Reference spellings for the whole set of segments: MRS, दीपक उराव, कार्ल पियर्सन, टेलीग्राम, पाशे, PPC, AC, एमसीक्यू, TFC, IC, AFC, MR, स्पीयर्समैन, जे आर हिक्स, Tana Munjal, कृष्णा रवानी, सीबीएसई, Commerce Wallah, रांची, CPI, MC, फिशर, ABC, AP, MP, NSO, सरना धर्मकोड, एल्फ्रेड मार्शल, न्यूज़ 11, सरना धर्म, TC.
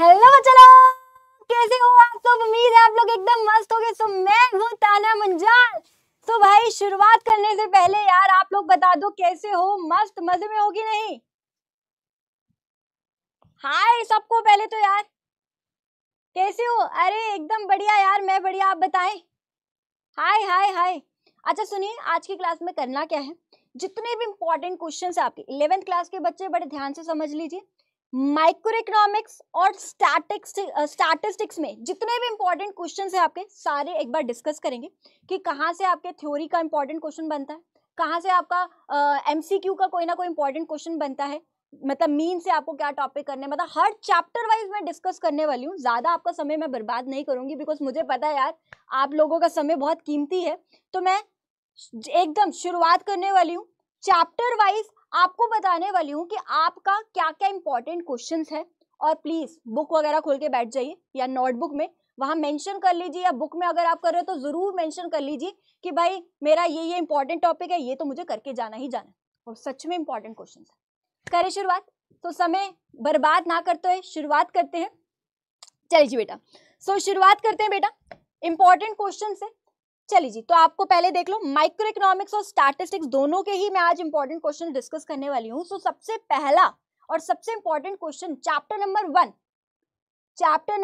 Hello चलो, कैसे हो आप सब? उम्मीद है आप लोग एकदम मस्त हो गए। सो मैं हूँ ताना मुंजाल। तो भाई शुरुआत करने से पहले यार आप लोग बता दो कैसे हो, मस्त मजे में हो कि नहीं? हाय सबको पहले तो यार, कैसे हो? अरे एकदम बढ़िया यार, मैं बढ़िया, आप बताएं। हाय हाय हाय। अच्छा सुनिए, आज की क्लास में करना क्या है, जितने भी इंपॉर्टेंट क्वेश्चंस आपके 11th क्लास के बच्चे बड़े ध्यान से समझ लीजिए। माइक्रो इकोनॉमिक्स और स्टैटिस्टिक्स में जितने भी इंपॉर्टेंट क्वेश्चंस हैं आपके, सारे एक बार डिस्कस करेंगे कि कहाँ से आपके थ्योरी का इंपॉर्टेंट क्वेश्चन बनता है, कहाँ से आपका एमसीक्यू का कोई ना कोई इंपॉर्टेंट क्वेश्चन बनता है, मतलब मीन से आपको क्या टॉपिक करने, मतलब हर चैप्टर वाइज मैं डिस्कस करने वाली हूँ। ज़्यादा आपका समय मैं बर्बाद नहीं करूँगी, बिकॉज मुझे पता है यार आप लोगों का समय बहुत कीमती है। तो मैं एकदम शुरुआत करने वाली हूँ, चैप्टर वाइज आपको बताने वाली हूँ कि आपका क्या क्या इंपॉर्टेंट क्वेश्चंस है। और प्लीज़ बुक वगैरह खोल के बैठ जाइए या नोटबुक में, वहाँ मेंशन कर लीजिए, या बुक में अगर आप कर रहे हो तो ज़रूर मेंशन कर लीजिए कि भाई मेरा ये इंपॉर्टेंट टॉपिक है, ये तो मुझे करके जाना ही जाना, और सच में इंपॉर्टेंट क्वेश्चन है। करें शुरुआत, तो समय बर्बाद ना करते हुए शुरुआत करते हैं। चलिए जी बेटा, सो शुरुआत करते हैं बेटा इंपॉर्टेंट क्वेश्चन से। चलिए जी, तो आपको पहले देख लो माइक्रो इकोनॉमिक्स और स्टैटिस्टिक्स दोनों के ही मैं आज इंपॉर्टेंट क्वेश्चन डिस्कस करने वाली हूँ। तो सबसे पहला और सबसे important question chapter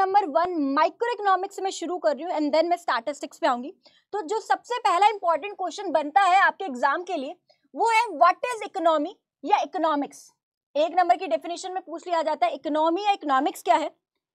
number 1 microeconomics में शुरू कर रही हूँ, एंड देन मैं स्टैटिस्टिक्स पे आऊंगी। तो जो सबसे पहला इंपॉर्टेंट क्वेश्चन बनता है आपके एग्जाम के लिए वो है व्हाट इज इकोनॉमी या इकोनॉमिक्स। एक नंबर की डेफिनेशन में पूछ लिया जाता है इकोनॉमी या इकोनॉमिक्स क्या है,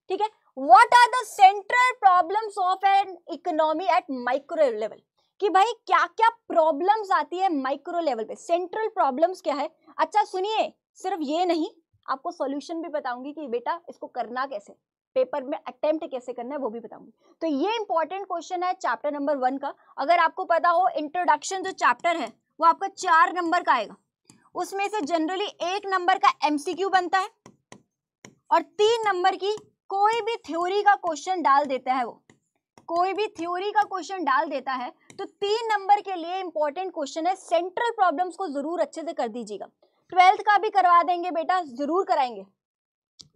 ठीक है। What are the central problems of an economy at micro level? कि भाई क्या क्या problems आती है micro level पे, central problems क्या है। अच्छा सुनिए, सिर्फ ये नहीं, आपको solution भी बताऊंगी कि बेटा इसको करना कैसे, पेपर में अटेम्प्ट कैसे करना है वो भी बताऊंगी। तो ये इंपॉर्टेंट क्वेश्चन है चैप्टर नंबर 1 का। अगर आपको पता हो इंट्रोडक्शन जो चैप्टर है वो आपका 4 नंबर का आएगा, उसमें से जनरली 1 नंबर का MCQ बनता है और 3 नंबर की कोई भी थ्योरी का क्वेश्चन डाल देता है वो, कोई भी थ्योरी का क्वेश्चन डाल देता है। तो 3 नंबर के लिए इंपॉर्टेंट क्वेश्चन है, सेंट्रल प्रॉब्लम्स को जरूर अच्छे से कर दीजिएगा। 12th का भी करवा देंगे बेटा, जरूर कराएंगे,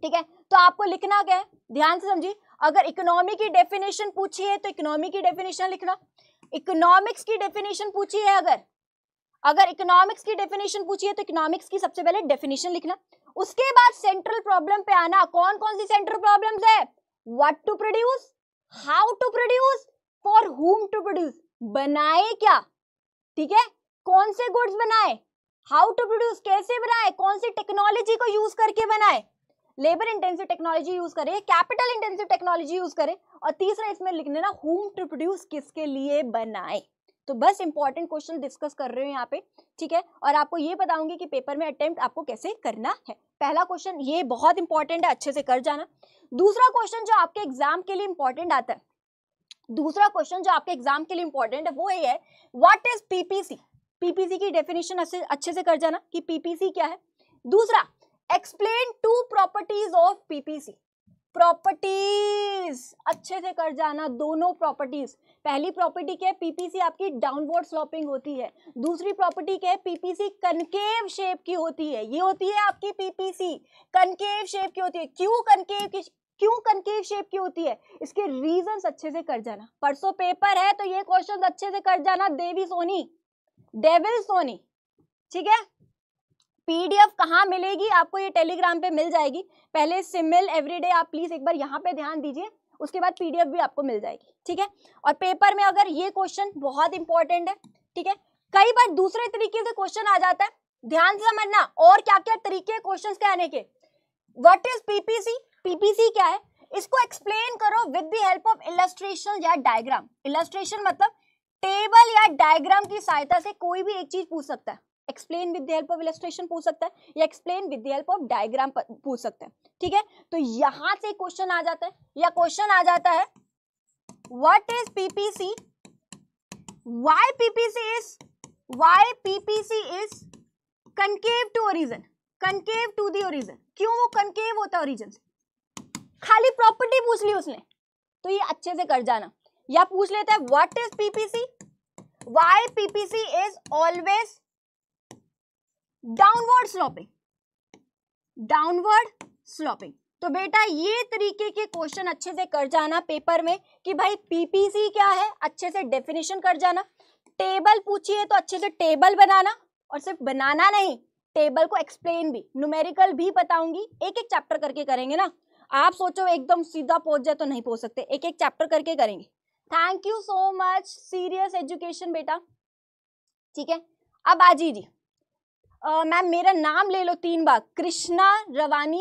ठीक है। तो आपको लिखना क्या है ध्यान से समझिए, अगर इकोनॉमी की डेफिनेशन पूछी है तो इकोनॉमी की डेफिनेशन लिखना, इकोनॉमिक्स की डेफिनेशन पूछी है अगर इकोनॉमिक्स की डेफिनेशन पूछी है तो इकोनॉमिक्स की सबसे पहले डेफिनेशन लिखना। उसके बाद सेंट्रल प्रॉब्लम पे आना, कौन कौन सी सेंट्रल प्रॉब्लम्स है, what to produce, how to produce, for whom to produce, बनाए क्या, ठीक है, कौन से गुड्स बनाए, हाउ टू प्रोड्यूस कैसे बनाए, कौन सी टेक्नोलॉजी को यूज करके बनाए, लेबर इंटेंसिव टेक्नोलॉजी यूज करे, कैपिटल इंटेंसिव टेक्नोलॉजी यूज करे, और तीसरा इसमें लिखने ना हुम टू प्रोड्यूस, किसके लिए बनाए। तो बस इंपॉर्टेंट क्वेश्चन डिस्कस कर रहे हो यहाँ पे, ठीक है। और आपको ये बताऊंगी कि पेपर में अटेम्प्ट आपको कैसे करना है। पहला क्वेश्चन ये बहुत इंपॉर्टेंट है, अच्छे से कर जाना। दूसरा क्वेश्चन जो आपके एग्जाम के लिए इंपॉर्टेंट आता है, दूसरा क्वेश्चन जो आपके एग्जाम के लिए इंपॉर्टेंट है वो ये है व्हाट इज पीपीसी। पीपीसी की डेफिनेशन अच्छे से कर जाना कि पीपीसी क्या है। दूसरा, explain 2 properties of PPC. Properties अच्छे से कर जाना, दोनों प्रॉपर्टीज। पहली प्रॉपर्टी क्या है, पीपीसी आपकी डाउनवर्ड स्लोपिंग होती है। दूसरी प्रॉपर्टी क्या है, पीपीसी कनकेव शेप की होती है। ये होती है आपकी पीपीसी, कनकेव शेप की होती है। क्यों कनकेव शेप की होती है, इसके रीजंस अच्छे से कर जाना। परसों पेपर है तो ये क्वेश्चन अच्छे से कर जाना। डेविल सोनी, ठीक है। पीडीएफ कहाँ मिलेगी आपको, ये टेलीग्राम पे मिल जाएगी। पहले सिमिल एवरीडे आप प्लीज एक बार यहाँ पे ध्यान दीजिए, उसके बाद पीडीएफ भी आपको मिल जाएगी, ठीक है। और पेपर में अगर ये क्वेश्चन बहुत इंपॉर्टेंट है, ठीक है। कई बार दूसरे तरीके से क्वेश्चन आ जाता है, ध्यान से समझना। और क्या क्या तरीके क्वेश्चन के आने के, व्हाट इज पीपीसी, पीपीसी क्या है, इसको एक्सप्लेन करो with the help of illustration या डायग्राम। इलस्ट्रेशन मतलब टेबल या डायग्राम की सहायता से कोई भी एक चीज पूछ सकता है। Explain with the help of illustration पूछ सकता है या explain with the help of diagram पूछ सकता है, ठीक है। तो यहां से क्वेश्चन आ जाता है, या क्वेश्चन आ जाता है what is PPC, why PPC is concave to origin, concave to the origin. क्यों वो कनकेव होता है ओरिजिन से, खाली प्रॉपर्टी पूछ ली उसने, तो ये अच्छे से कर जाना। या पूछ लेता है what is PPC, why PPC is always downward sloping, तो बेटा ये तरीके के क्वेश्चन अच्छे से कर जाना पेपर में कि भाई पीपीसी क्या है, अच्छे से डेफिनेशन कर जाना। टेबल पूछी है तो अच्छे से टेबल बनाना, और सिर्फ बनाना नहीं, टेबल को एक्सप्लेन भी, न्यूमेरिकल भी बताऊंगी। एक एक चैप्टर करके करेंगे ना, आप सोचो एकदम सीधा पहुंच जाए तो नहीं पहुंच सकते, एक एक चैप्टर करके करेंगे। Thank you so much serious education बेटा। ठीक है, अब आजी जी मैम मेरा नाम ले लो 3 बार, कृष्णा रवानी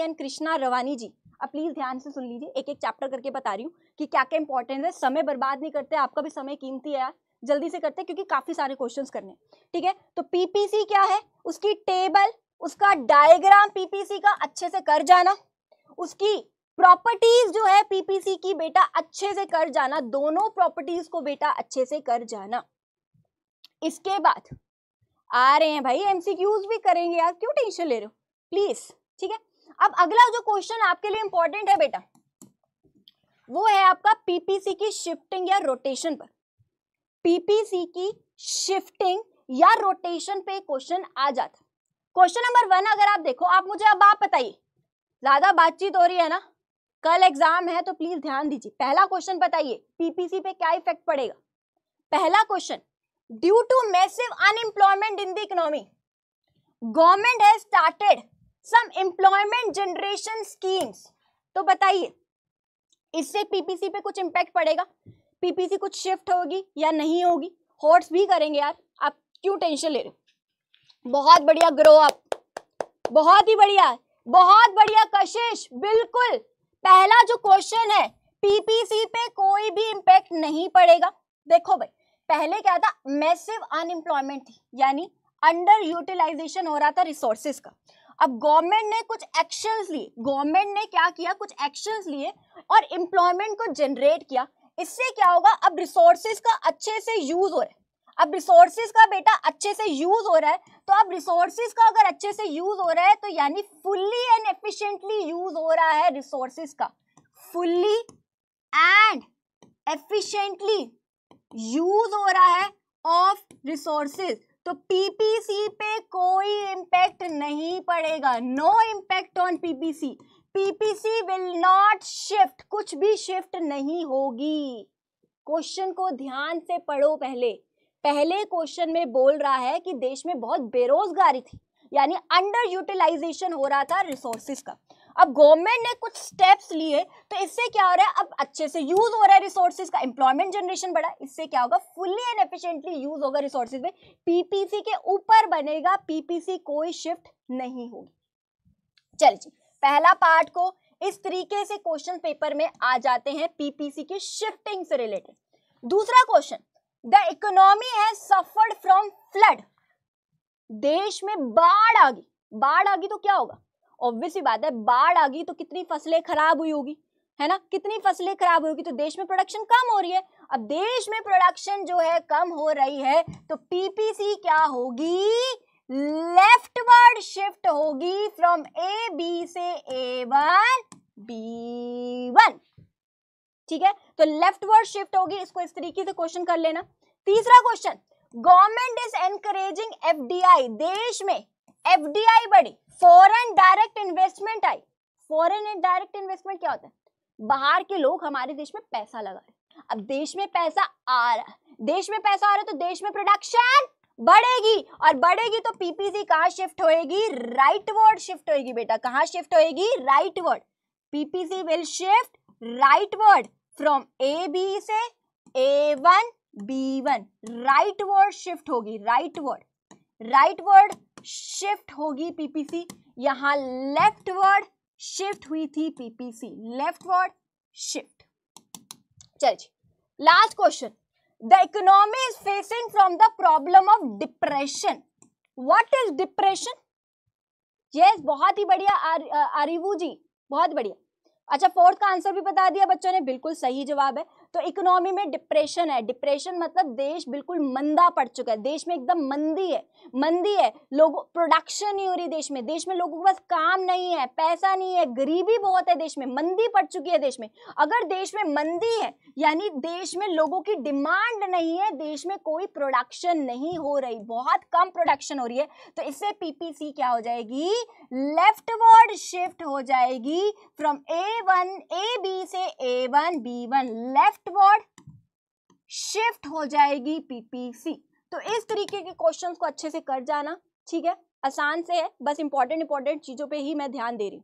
एंड कृष्णा रवानी जी। अब प्लीज ध्यान से सुन लीजिए, एक एक चैप्टर करके बता रही हूँ कि क्या क्या इंपॉर्टेंट है। समय बर्बाद नहीं करते, आपका भी समय कीमती है यार, जल्दी से करते क्योंकि काफी सारे क्वेश्चंस करने। ठीक है, तो पीपीसी क्या है, उसकी टेबल, उसका डायग्राम पीपीसी का अच्छे से कर जाना, उसकी प्रॉपर्टीज जो है पीपीसी की बेटा अच्छे से कर जाना, दोनों प्रॉपर्टीज को बेटा अच्छे से कर जाना। इसके बाद आ रहे हैं भाई एमसीक्यूज भी करेंगे यार, क्यों टेंशन ले रहे हो प्लीज। ठीक है, अब अगला जो क्वेश्चन आपके लिए इंपॉर्टेंट है बेटा वो है आपका पीपीसी की शिफ्टिंग या रोटेशन पर। पीपीसी की शिफ्टिंग या रोटेशन पे क्वेश्चन आ जाता। क्वेश्चन नंबर 1 अगर आप देखो, आप मुझे अब आप बताइए, ज्यादा बातचीत हो रही है ना, कल एग्जाम है तो प्लीज ध्यान दीजिए। पहला क्वेश्चन बताइए पीपीसी पे क्या इफेक्ट पड़ेगा। पहला question, due to massive unemployment in the economy government has started some employment generation schemes. तो बताइए इससे पीपीसी पे कुछ इम्पैक्ट पड़ेगा, पीपीसी कुछ शिफ्ट होगी या नहीं होगी। हॉट्स भी करेंगे यार, आप क्यों टेंशन ले रहे हो। बहुत बढ़िया ग्रो अप, बहुत ही बढ़िया, बहुत बढ़िया कशिश। बिल्कुल पहला जो क्वेश्चन है पीपीसी पे कोई भी इम्पैक्ट नहीं पड़ेगा। देखो भाई पहले क्या था, मैसिव अनएम्प्लॉयमेंट थी, यानी अंडर यूटिलाइजेशन हो रहा था रिसोर्सेज का। अब गवर्नमेंट ने कुछ एक्शंस लिए, गवर्नमेंट ने क्या किया, कुछ एक्शंस लिए और एम्प्लॉयमेंट को जनरेट किया। इससे क्या होगा, अब रिसोर्सेज का अच्छे से यूज हो रहा है, अब रिसोर्सेज का बेटा अच्छे से यूज हो रहा है। तो अब रिसोर्सेज का अगर अच्छे से यूज हो रहा है तो यानी फुल्ली एंड एफिशिएंटली यूज हो रहा है रिसोर्सेज का, फुल्ली एंड एफिशिएंटली यूज हो रहा है ऑफ रिसोर्सेज। तो पीपीसी पे कोई इम्पैक्ट नहीं पड़ेगा, no impact on PPC. PPC will not shift, कुछ भी शिफ्ट नहीं होगी। क्वेश्चन को ध्यान से पढ़ो, पहले क्वेश्चन में बोल रहा है कि देश में बहुत बेरोजगारी थी, यानी अंडर यूटिलाइजेशन हो रहा था रिसोर्सेज का। अब गवर्नमेंट ने कुछ स्टेप्स लिए तो इससे क्या हो रहा है, अब अच्छे से यूज हो रहा है रिसोर्सेज का, एम्प्लॉयमेंट जनरेशन बढ़ा। इससे क्या होगा, फुल्ली एंड एफिशिएंटली यूज होगा रिसोर्सेज में, पीपीसी के ऊपर बनेगा, पीपीसी कोई शिफ्ट नहीं होगी। चलिए पहला पार्ट को इस तरीके से क्वेश्चन पेपर में आ जाते हैं पीपीसी की शिफ्टिंग से रिलेटेड। दूसरा question, the economy has suffered from flood. देश में बाढ़ आ गई, बाढ़ आ गई तो क्या होगा, ऑब्वियस सी बात है बाढ़ आ गई तो कितनी फसलें खराब हुई होगी, है ना, कितनी फसलें खराब हुई होगी, तो देश में प्रोडक्शन कम हो रही है। अब देश में प्रोडक्शन जो है कम हो रही है तो पीपीसी क्या होगी, लेफ्टवर्ड शिफ्ट होगी फ्रॉम ए बी से A1 B1। ठीक है, तो लेफ्टवर्ड शिफ्ट होगी, इसको इस तरीके से क्वेश्चन कर लेना। तीसरा question, government is encouraging FDI. देश में एफडीआई बढ़ी, फॉरेन डायरेक्ट इन्वेस्टमेंट आई। फॉरेन एंड डायरेक्ट इन्वेस्टमेंट क्या होता है, बाहर के लोग हमारे देश में पैसा लगा रहे। अब देश में पैसा आ रहा है, देश में पैसा आ रहा है तो देश में प्रोडक्शन बढ़ेगी, और बढ़ेगी तो पीपीसी कहाँ शिफ्ट होएगी, राइटवर्ड शिफ्ट होएगी बेटा। कहाँ शिफ्ट होएगी, rightward. PPC will shift rightward from AB से A1 B1, राइटवर्ड शिफ्ट होगी, राइटवर्ड शिफ्ट होगी पीपीसी। यहाँ लेफ्टवर्ड शिफ्ट हुई थी पीपीसी, लेफ्टवर्ड शिफ्ट। चलिए last question, The economy is facing from the problem of depression. What is depression? Yes, बहुत ही बढ़िया आरिवू जी, बहुत बढ़िया। अच्छा फोर्थ का आंसर भी बता दिया बच्चों ने, बिल्कुल सही जवाब है। तो इकोनॉमी में डिप्रेशन है। डिप्रेशन मतलब देश बिल्कुल मंदा पड़ चुका है, देश में एकदम मंदी है, मंदी है, लोगों प्रोडक्शन नहीं हो रही देश में लोगों के पास काम नहीं है, पैसा नहीं है, गरीबी बहुत है देश में, मंदी पड़ चुकी है देश में। अगर देश में मंदी है यानी देश में लोगों की डिमांड नहीं है, देश में कोई प्रोडक्शन नहीं हो रही, बहुत कम प्रोडक्शन हो रही है, तो इससे पीपीसी क्या हो जाएगी, लेफ्टवर्ड शिफ्ट हो जाएगी, फ्रॉम A1 AB से A1 B1 लेफ्टवर्ड शिफ्ट हो जाएगी पीपीसी। तो इस तरीके के क्वेश्चंस को अच्छे से कर जाना, ठीक है, आसान से है, बस इंपॉर्टेंट चीजों पे ही मैं ध्यान दे रही।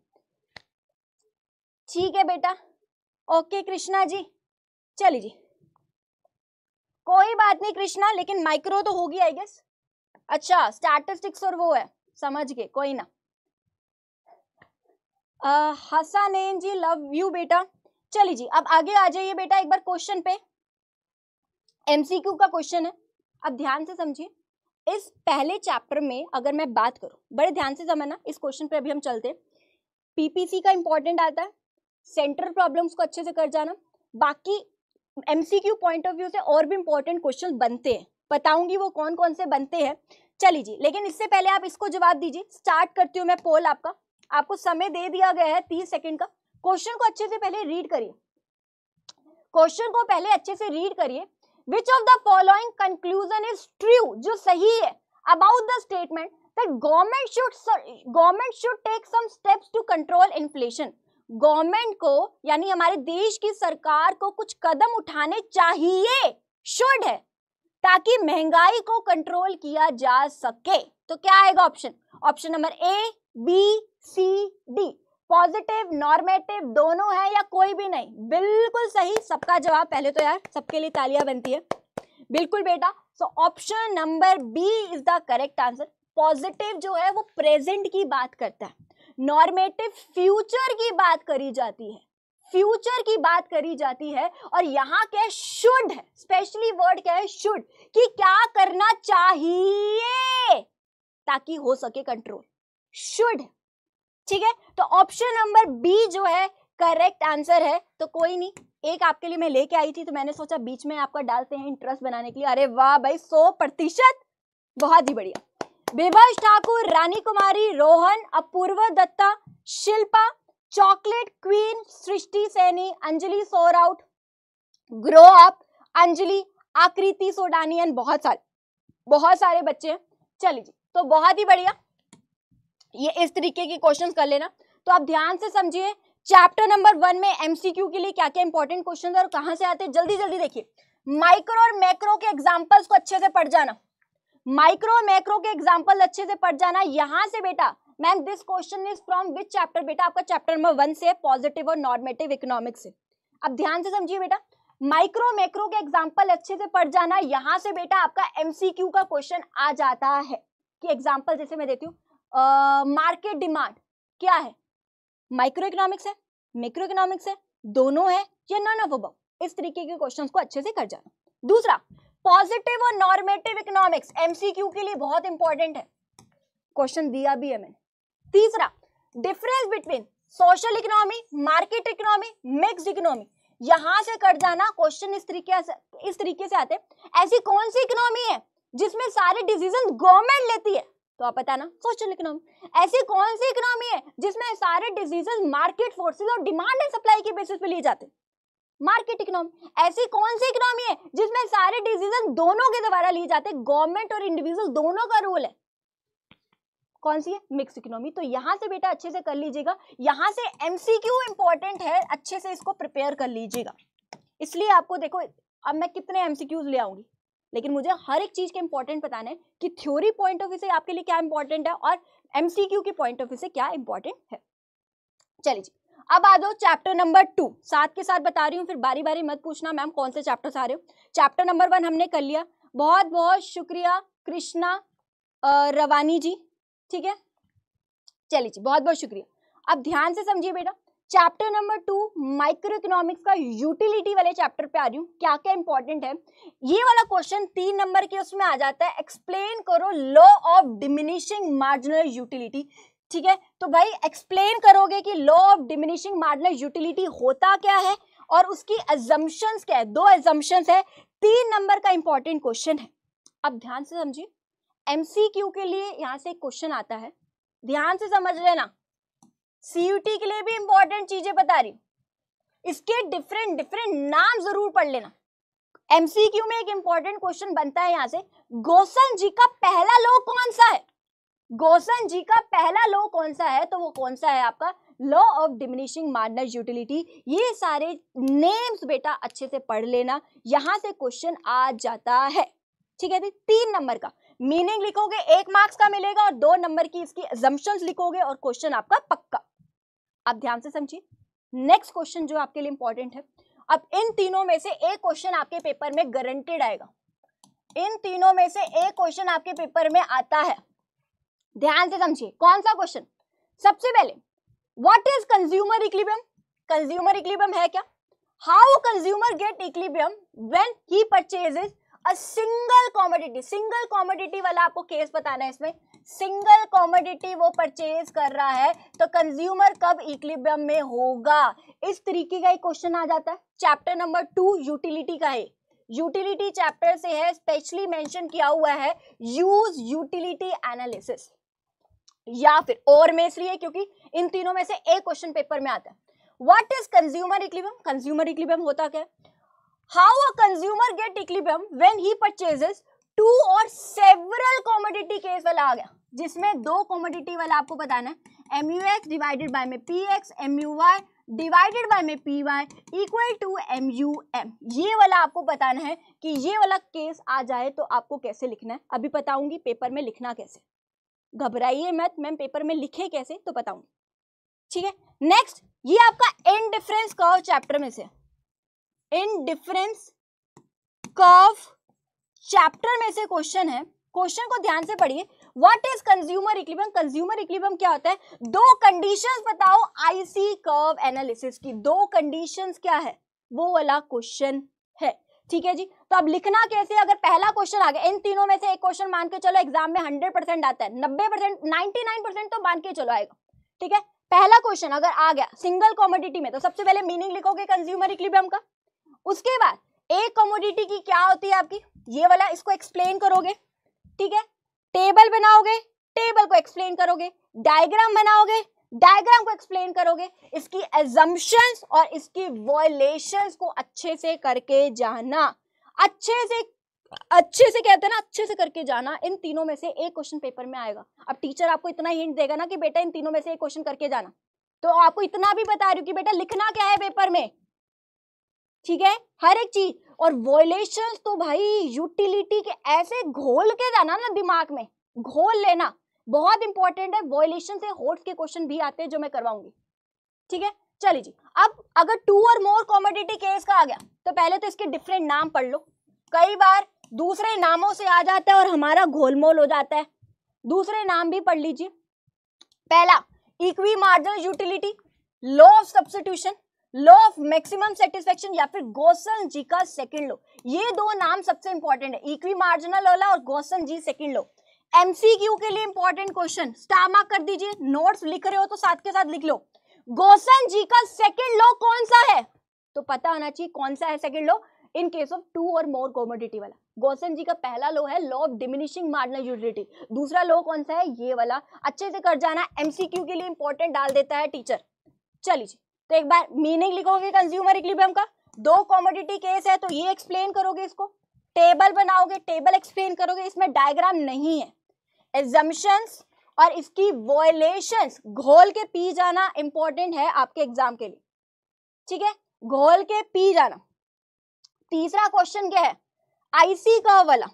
ठीक है बेटा, ओके कृष्णा जी, चलिए जी, कोई बात नहीं कृष्णा, लेकिन माइक्रो तो होगी आई गेस। अच्छा स्टैटिस्टिक्स और वो है, समझ गए, कोई ना। हसनैन जी लव यू बेटा। चलिए जी, अब आगे आ जाइए बेटा एक बार क्वेश्चन पे, एमसीक्यू का क्वेश्चन है, अब ध्यान से समझिए। इस पहले चैप्टर में अगर मैं बात करूं, बड़े ध्यान से समझना, इस क्वेश्चन पे अभी हम चलते हैं। पीपीसी का इंपॉर्टेंट आता है, सेंट्रल प्रॉब्लम्स को अच्छे से कर जाना, बाकी एमसीक्यू पॉइंट ऑफ व्यू से और भी इंपॉर्टेंट क्वेश्चन बनते हैं, बताऊंगी वो कौन कौन से बनते हैं। चलिए जी, लेकिन इससे पहले आप इसको जवाब दीजिए। स्टार्ट करती हूँ मैं पोल आपका, आपको समय दे दिया गया है 30 सेकेंड का। क्वेश्चन को अच्छे से पहले रीड करिए, क्वेश्चन को पहले अच्छे से रीड करिए। Which of the following conclusion is true, जो सही है, about the statement that government should take some steps to control inflation, government को यानी हमारे देश की सरकार को कुछ कदम उठाने चाहिए, should है, ताकि महंगाई को कंट्रोल किया जा सके। तो क्या आएगा option, option number A B C D. Positive normative दोनों है या कोई भी नहीं, बिल्कुल सही सबका जवाब। पहले तो यार सबके लिए तालियां बनती है, बिल्कुल बेटा। So option number B is the correct answer. Positive जो है वो प्रेजेंट की बात करता है, नॉर्मेटिव फ्यूचर की बात करी जाती है, फ्यूचर की बात करी जाती है, और यहाँ क्या शुड है, स्पेशली वर्ड क्या है, शुड, कि क्या करना चाहिए ताकि हो सके कंट्रोल, शुड, ठीक है। तो ऑप्शन नंबर बी जो है करेक्ट आंसर है। तो कोई नहीं, एक आपके लिए मैं लेके आई थी, तो मैंने सोचा बीच में आपका डालते हैं इंटरेस्ट बनाने के लिए। अरे वाह भाई, 100%, बहुत ही बढ़िया। Vibhash Thakur, Rani Kumari, Rohan, Apurva Dutta, Shilpa, chocolate queen, Srishti Saini, Anjali Sorout, grow up, Anjali, आकृति सोडानियन, बहुत सारे बच्चे हैं। चलिए जी, तो बहुत ही बढ़िया, ये इस तरीके के क्वेश्चन कर लेना। तो आप ध्यान से समझिए, चैप्टर नंबर 1 में एमसीक्यू के लिए क्या क्या इंपॉर्टेंट क्वेश्चन है और कहां से आते हैं, जल्दी जल्दी देखिए। माइक्रो और मैक्रो के एग्जांपल्स को अच्छे से पढ़ जाना, माइक्रो मैक्रो के एग्जांपल अच्छे से पढ़ जाना। यहां से बेटा, ma'am this question is from which chapter, बेटा आपका चैप्टर नंबर 1 से, पॉजिटिव और नॉर्मेटिव इकोनॉमिक्स से। अब ध्यान से समझिए बेटा, माइक्रो मैक्रो के एग्जाम्पल अच्छे से पढ़ जाना। यहाँ से बेटा आपका एमसीक्यू का क्वेश्चन आ जाता है कि एग्जाम्पल, जैसे मैं देती हूँ, मार्केट डिमांड क्या है, माइक्रो इकोनॉमिक्स है, मैक्रो इकोनॉमिक्स है, दोनों है या नॉन ऑफ अबव, इस तरीके के क्वेश्चंस को अच्छे से कर जाना। दूसरा, पॉजिटिव और नॉर्मेटिव इकोनॉमिक्स एमसीक्यू के लिए बहुत इंपॉर्टेंट है, क्वेश्चन दिया भी है मैंने। तीसरा, difference between social economy, market economy, mixed economy, यहां से कर जाना। क्वेश्चन इस तरीके से आते हैं, ऐसी कौन सी इकोनॉमी है जिसमें सारे डिसीजन गवर्नमेंट लेती है, तो आप पता ना, सोशल इकोनॉमी। ऐसी कौन सी इकोनॉमी है जिसमें सारे डिसीजन मार्केट फोर्सेस और डिमांड एंड सप्लाई के बेसिस पे लिए जाते हैं, मार्केट इकोनॉमी। ऐसी कौन सी इकोनॉमी है जिसमें सारे डिसीजन दोनों के द्वारा लिए जाते हैं, गवर्नमेंट और इंडिविजुअल दोनों का रोल है, कौन सी है, मिक्स इकोनॉमी। तो यहाँ से बेटा अच्छे से कर लीजिएगा, यहाँ से एमसीक्यू इंपॉर्टेंट है, अच्छे से इसको प्रिपेयर कर लीजिएगा। इसलिए आपको देखो, अब मैं कितने एमसीक्यूज ले आऊंगी, लेकिन मुझे हर एक चीज के इंपॉर्टेंट बताना है कि थ्योरी पॉइंट ऑफ व्यू से आपके लिए क्या इंपॉर्टेंट है और एमसीक्यू के पॉइंट ऑफ व्यू से क्या इंपॉर्टेंट है। चलिए जी, अब आ दो चैप्टर नंबर 2, साथ के साथ बता रही हूँ, फिर बारी बारी मत पूछना मैम कौन से चैप्टर आ रहे हो। चैप्टर नंबर 1 हमने कर लिया, बहुत बहुत शुक्रिया कृष्णा, रवानी जी, ठीक है, चलिए जी, बहुत बहुत शुक्रिया। अब ध्यान से समझिए बेटा, चैप्टर नंबर 2 माइक्रो इकोनॉमिक्स का यूटिलिटी वाले चैप्टर पे आ रही हूँ, क्या क्या इंपॉर्टेंट है। ये वाला क्वेश्चन 3 नंबर के उसमें आ जाता है, एक्सप्लेन करो law of diminishing marginal utility, ठीक है। तो भाई एक्सप्लेन करोगे कि law of diminishing marginal utility होता क्या है और उसकी assumptions क्या है, दो assumptions है, 3 नंबर का इंपॉर्टेंट क्वेश्चन है। अब ध्यान से समझिए, MCQ के लिए यहाँ से क्वेश्चन आता है, ध्यान से समझ लेना, CUT के लिए भी इंपॉर्टेंट चीजें बता रही, इसके डिफरेंट डिफरेंट नाम जरूर पढ़ लेना। MCQ में एक इंपॉर्टेंट क्वेश्चन बनता है यहाँ से, गोसन जी का पहला लॉ कौन सा है, गोसन जी का पहला लॉ कौन सा है, तो वो कौन सा है आपका law of diminishing marginal utility. ये सारे नेम्स बेटा अच्छे से पढ़ लेना, यहाँ से क्वेश्चन आ जाता है। ठीक है, 3 नंबर का मीनिंग लिखोगे, 1 मार्क्स का मिलेगा, और 2 नंबर की इसकी अजम्पशंस लिखोगे और क्वेश्चन आपका पक्का। आप ध्यान से समझिए, नेक्स्ट क्वेश्चन जो आपके लिए इंपॉर्टेंट है, अब इन तीनों में से एक क्वेश्चन आपके पेपर में गारंटेड आएगा, इन तीनों में से एक क्वेश्चन आपके पेपर में आता है। ध्यान से समझिए कौन सा क्वेश्चन। सबसे पहले, what is consumer equilibrium, consumer equilibrium है क्या, how consumer get equilibrium when he purchases a single commodity. Single commodity वाला आपको केस बताना है, इसमें सिंगल कॉमोडिटी वो परचेज कर रहा है तो कंज्यूमर कब इक्विलिब्रियम में होगा, इस तरीके का एक क्वेश्चन आ जाता है। चैप्टर नंबर 2 यूटिलिटी का है, यूटिलिटी चैप्टर से है, स्पेशली मेंशन किया हुआ है यूज यूटिलिटी एनालिसिस या फिर और में, इसलिए क्योंकि इन तीनों में से एक क्वेश्चन पेपर में आता है। What is consumer equilibrium, consumer equilibrium होता क्या है, how a consumer get equilibrium when he purchases two और सेवरल कॉमोडिटी, केस वाला आ गया जिसमें 2 कॉमोडिटी वाला आपको बताना है। MUX डिवाइडेड बाय में PX, MUY डिवाइडेड बाय में PY इक्वल टू MUM, ये वाला आपको बताना है कि ये वाला केस आ जाए तो आपको कैसे लिखना है, अभी बताऊंगी पेपर में लिखना कैसे, घबराइए मत मैम, पेपर में लिखे कैसे तो बताऊंगी। ठीक है, नेक्स्ट ये आपका इनडिफरेंस कर्व चैप्टर में से, इनडिफरेंस कर्व चैप्टर में से क्वेश्चन है, क्वेश्चन को ध्यान से पढ़िए। What is consumer equilibrium, consumer equilibrium क्या होता है, 2 कंडीशंस बताओ आईसी कर्व एनालिसिस की, 2 कंडीशंस क्या है, वो वाला क्वेश्चन है। ठीक है जी, तो अब लिखना कैसे, अगर पहला क्वेश्चन आ गया, इन तीनों में से एक क्वेश्चन मान के चलो एग्जाम में 100% आता है, 90% 99% तो मान के चलो आएगा। ठीक है, पहला क्वेश्चन अगर आ गया सिंगल कॉमोडिटी में, तो सबसे पहले मीनिंग लिखोगे कंज्यूमर इक्विलिब्रियम का, उसके बाद एक कॉमोडिटी की क्या होती है आपकी, ये वाला, इसको एक्सप्लेन करोगे। ठीक है, टेबल बनाओगे, टेबल को एक्सप्लेन करोगे, डायग्राम बनाओगे, डायग्राम को एक्सप्लेन करोगे, इसकी assumptions और इसकी violations को अच्छे से करके जाना, अच्छे से कहते हैं ना, अच्छे से करके जाना। इन तीनों में से एक क्वेश्चन पेपर में आएगा। अब टीचर आपको इतना हिंट देगा ना कि बेटा इन तीनों में से एक क्वेश्चन करके जाना, तो आपको इतना भी बता रही हूँ कि बेटा लिखना क्या है पेपर में। ठीक है, हर एक चीज, और वॉयलेशंस तो भाई यूटिलिटी के ऐसे घोल के जाना ना, दिमाग में घोल लेना, बहुत इंपॉर्टेंट है। वॉयलेशन से होर्स के क्वेश्चन भी आते हैं जो मैं करवाऊंगी। ठीक है, चलिए जी, अब अगर 2 और मोर कॉमोडिटी केस का आ गया तो पहले तो इसके डिफरेंट नाम पढ़ लो, कई बार दूसरे नामों से आ जाता है और हमारा घोलमोल हो जाता है, दूसरे नाम भी पढ़ लीजिए। पहला equi marginal utility, law of substitution, law of maximum satisfaction, या फिर गोसन जी का सेकंड लॉ, ये 2 नाम सबसे इंपॉर्टेंट है, इक्वी मार्जिनल वाला और Gossen ji second law. एमसीक्यू के लिए इंपॉर्टेंट क्वेश्चन, स्टार मार्क कर दीजिए, नोट्स लिख रहे हो तो साथ के साथ लिख लो, गोसन जी का सेकंड लॉ कौन सा है, तो पता होना चाहिए कौन सा है second law in case of 2 और मोर कॉमोडिटी वाला। गोसन जी का पहला लॉ है law of diminishing marginal utility, दूसरा लॉ कौन सा है, ये वाला, अच्छे से कर जाना। एमसीक्यू के लिए इंपॉर्टेंट डाल देता है टीचर। चलिए, तो एक बार मीनिंग लिखोगे कंज्यूमर इक्विलिब्रियम का, 2 कॉमोडिटी केस है तो ये एक्सप्लेन करोगे, इसको टेबल बनाओगे, टेबल एक्सप्लेन करोगे, इसमें डायग्राम नहीं है, assumptions और इसकी violations घोल के पी जाना, इंपॉर्टेंट है आपके एग्जाम के लिए। ठीक है, घोल के पी जाना। तीसरा क्वेश्चन क्या है, आईसी कर्व वाला,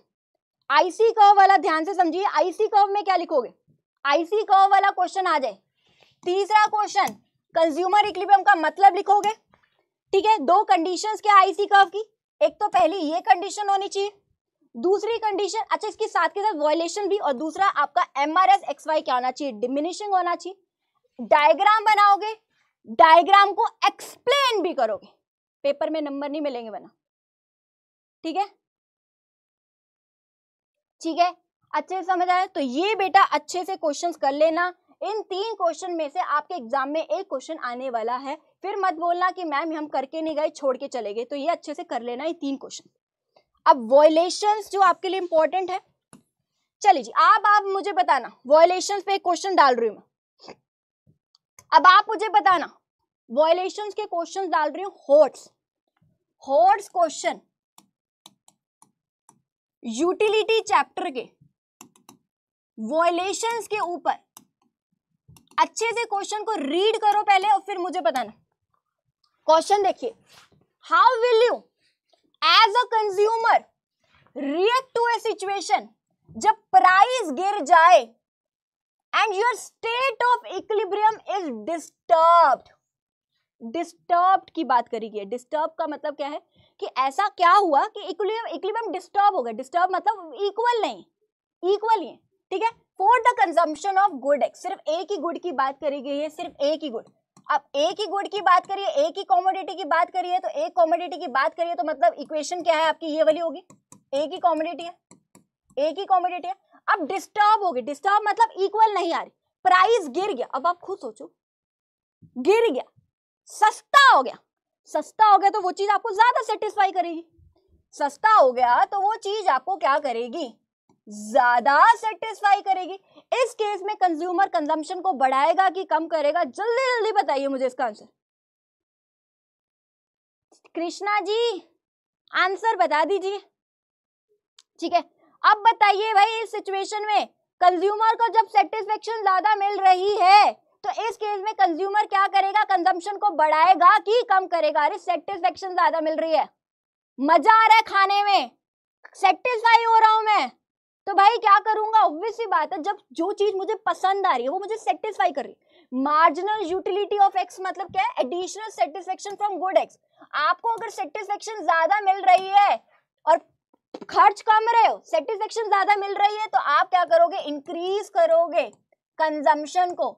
आईसी कर्व वाला ध्यान से समझिए, आईसी कर्व में क्या लिखोगे, आईसी कर्व वाला क्वेश्चन आ जाए। तीसरा क्वेश्चन कंज्यूमर इक्विलिब्रियम का मतलब लिखोगे। ठीक है, 2 कंडीशंस क्या आईसी कर्व की, एक तो पहली ये कंडीशन होनी चाहिए, दूसरी कंडीशन, अच्छा इसके साथ के साथ वॉयलेशन भी, और दूसरा आपका एमआरएस XY क्या होना चाहिए, डिमिनिशिंग होना चाहिए। डायग्राम बनाओगे, डायग्राम को एक्सप्लेन भी करोगे, पेपर में नंबर नहीं मिलेंगे बना। ठीक है, ठीक है, अच्छे से समझ आया, तो ये बेटा अच्छे से क्वेश्चंस कर लेना। इन 3 क्वेश्चन में से आपके एग्जाम में एक क्वेश्चन आने वाला है, फिर मत बोलना कि मैम हम करके नहीं गए, छोड़ के चले गए। तो ये अच्छे से कर लेना, ये 3 क्वेश्चन। अब वॉयलेशंस जो आपके लिए इंपॉर्टेंट है, चलिए जी आप मुझे बताना, वॉयलेशंस पे एक क्वेश्चन डाल रही हूं मैं। अब आप मुझे बताना वॉयलेशंस के क्वेश्चन डाल रही हूं, होट्स क्वेश्चन यूटिलिटी चैप्टर के वॉयलेशंस के ऊपर। अच्छे से क्वेश्चन को रीड करो पहले और फिर मुझे बताना। क्वेश्चन देखिए, how will you as a consumer react to a situation जब प्राइस गिर जाए and your state of equilibrium is disturbed की बात करी गई। डिस्टर्ब का मतलब क्या है कि ऐसा क्या हुआ कि इक्विलिब्रियम डिस्टर्ब हो गया। डिस्टर्ब मतलब इक्वल नहीं, इक्वल ही, ठीक है। For the consumption of good X, सिर्फ एक ही गुड की बात करी गई है, सिर्फ एक ही गुड। अब एक ही गुड की बात करिए, एक ही कॉमोडिटी की बात करिए, तो एक कॉमोडिटी की बात करिए तो मतलब इक्वेशन क्या है आपकी, ये वाली होगी। एक ही कॉमोडिटी है, एक ही कॉमोडिटी है। अब डिस्टर्ब होगी, डिस्टर्ब मतलब इक्वल नहीं आ रही। प्राइस गिर गया, अब आप खुद सोचो, गिर गया, सस्ता हो गया। सस्ता हो गया तो वो चीज आपको ज्यादा सेटिस्फाई करेगी। सस्ता हो गया तो वो चीज आपको क्या करेगी, ज्यादा सेटिस्फाई करेगी। इस केस में कंज्यूमर कंजम्पशन को बढ़ाएगा कि कम करेगा, जल्दी जल्दी बताइए मुझे इसका आंसर। कृष्णा जी आंसर बता दीजिए, ठीक है। अब बताइए भाई, इस सिचुएशन में कंज्यूमर को जब सेटिस्फेक्शन ज्यादा मिल रही है तो इस केस में कंज्यूमर क्या करेगा, कंजम्पशन को बढ़ाएगा कि कम करेगा। अरे सेटिस्फेक्शन ज्यादा मिल रही है, मजा आ रहा है खाने में, सेटिस्फाई हो रहा हूं मैं, तो भाई क्या करूंगा, ऑब्वियस सी बात है, जब जो चीज मुझे पसंद आ रही है वो मुझे सेटिस्फाई कर रही है। मार्जिनल यूटिलिटी ऑफ एक्स मतलब क्या है, additional satisfaction from good X. आपको अगर सेटिस्फेक्शन ज्यादा मिल रही है और खर्च कम रहे हो, सेटिस्फेक्शन ज्यादा मिल रही है तो आप क्या करोगे, इंक्रीज करोगे कंजम्पशन को,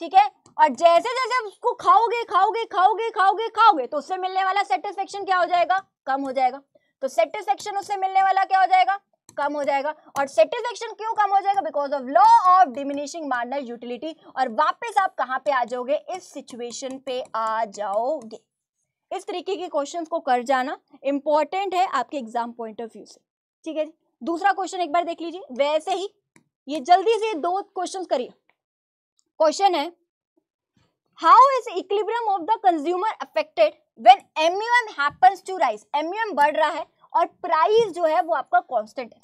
ठीक है। और जैसे जैसे उसको खाओगे खाओगे खाओगे खाओगे खाओगे तो उससे मिलने वाला सेटिस्फेक्शन क्या हो जाएगा, कम हो जाएगा। तो सेटिस्फेक्शन उससे मिलने वाला क्या हो जाएगा, कम हो जाएगा। और सेटिस्फेक्शन क्यों कम हो जाएगा, because of law of diminishing marginal utility. और वापस आप कहां पे आ जाओगे, इस सिचुएशन पे आ जाओगे। इस तरीके के क्वेश्चंस को कर जाना, इंपॉर्टेंट है आपके एग्जाम पॉइंट ऑफ व्यू से, ठीक है जी। दूसरा क्वेश्चन एक बार देख लीजिए, वैसे ही ये जल्दी से 2 क्वेश्चन करिए। क्वेश्चन है, how is equilibrium of the consumer affected when MUM happens to rise. MUM बढ़ रहा है और प्राइस जो है वो आपका कांस्टेंट है।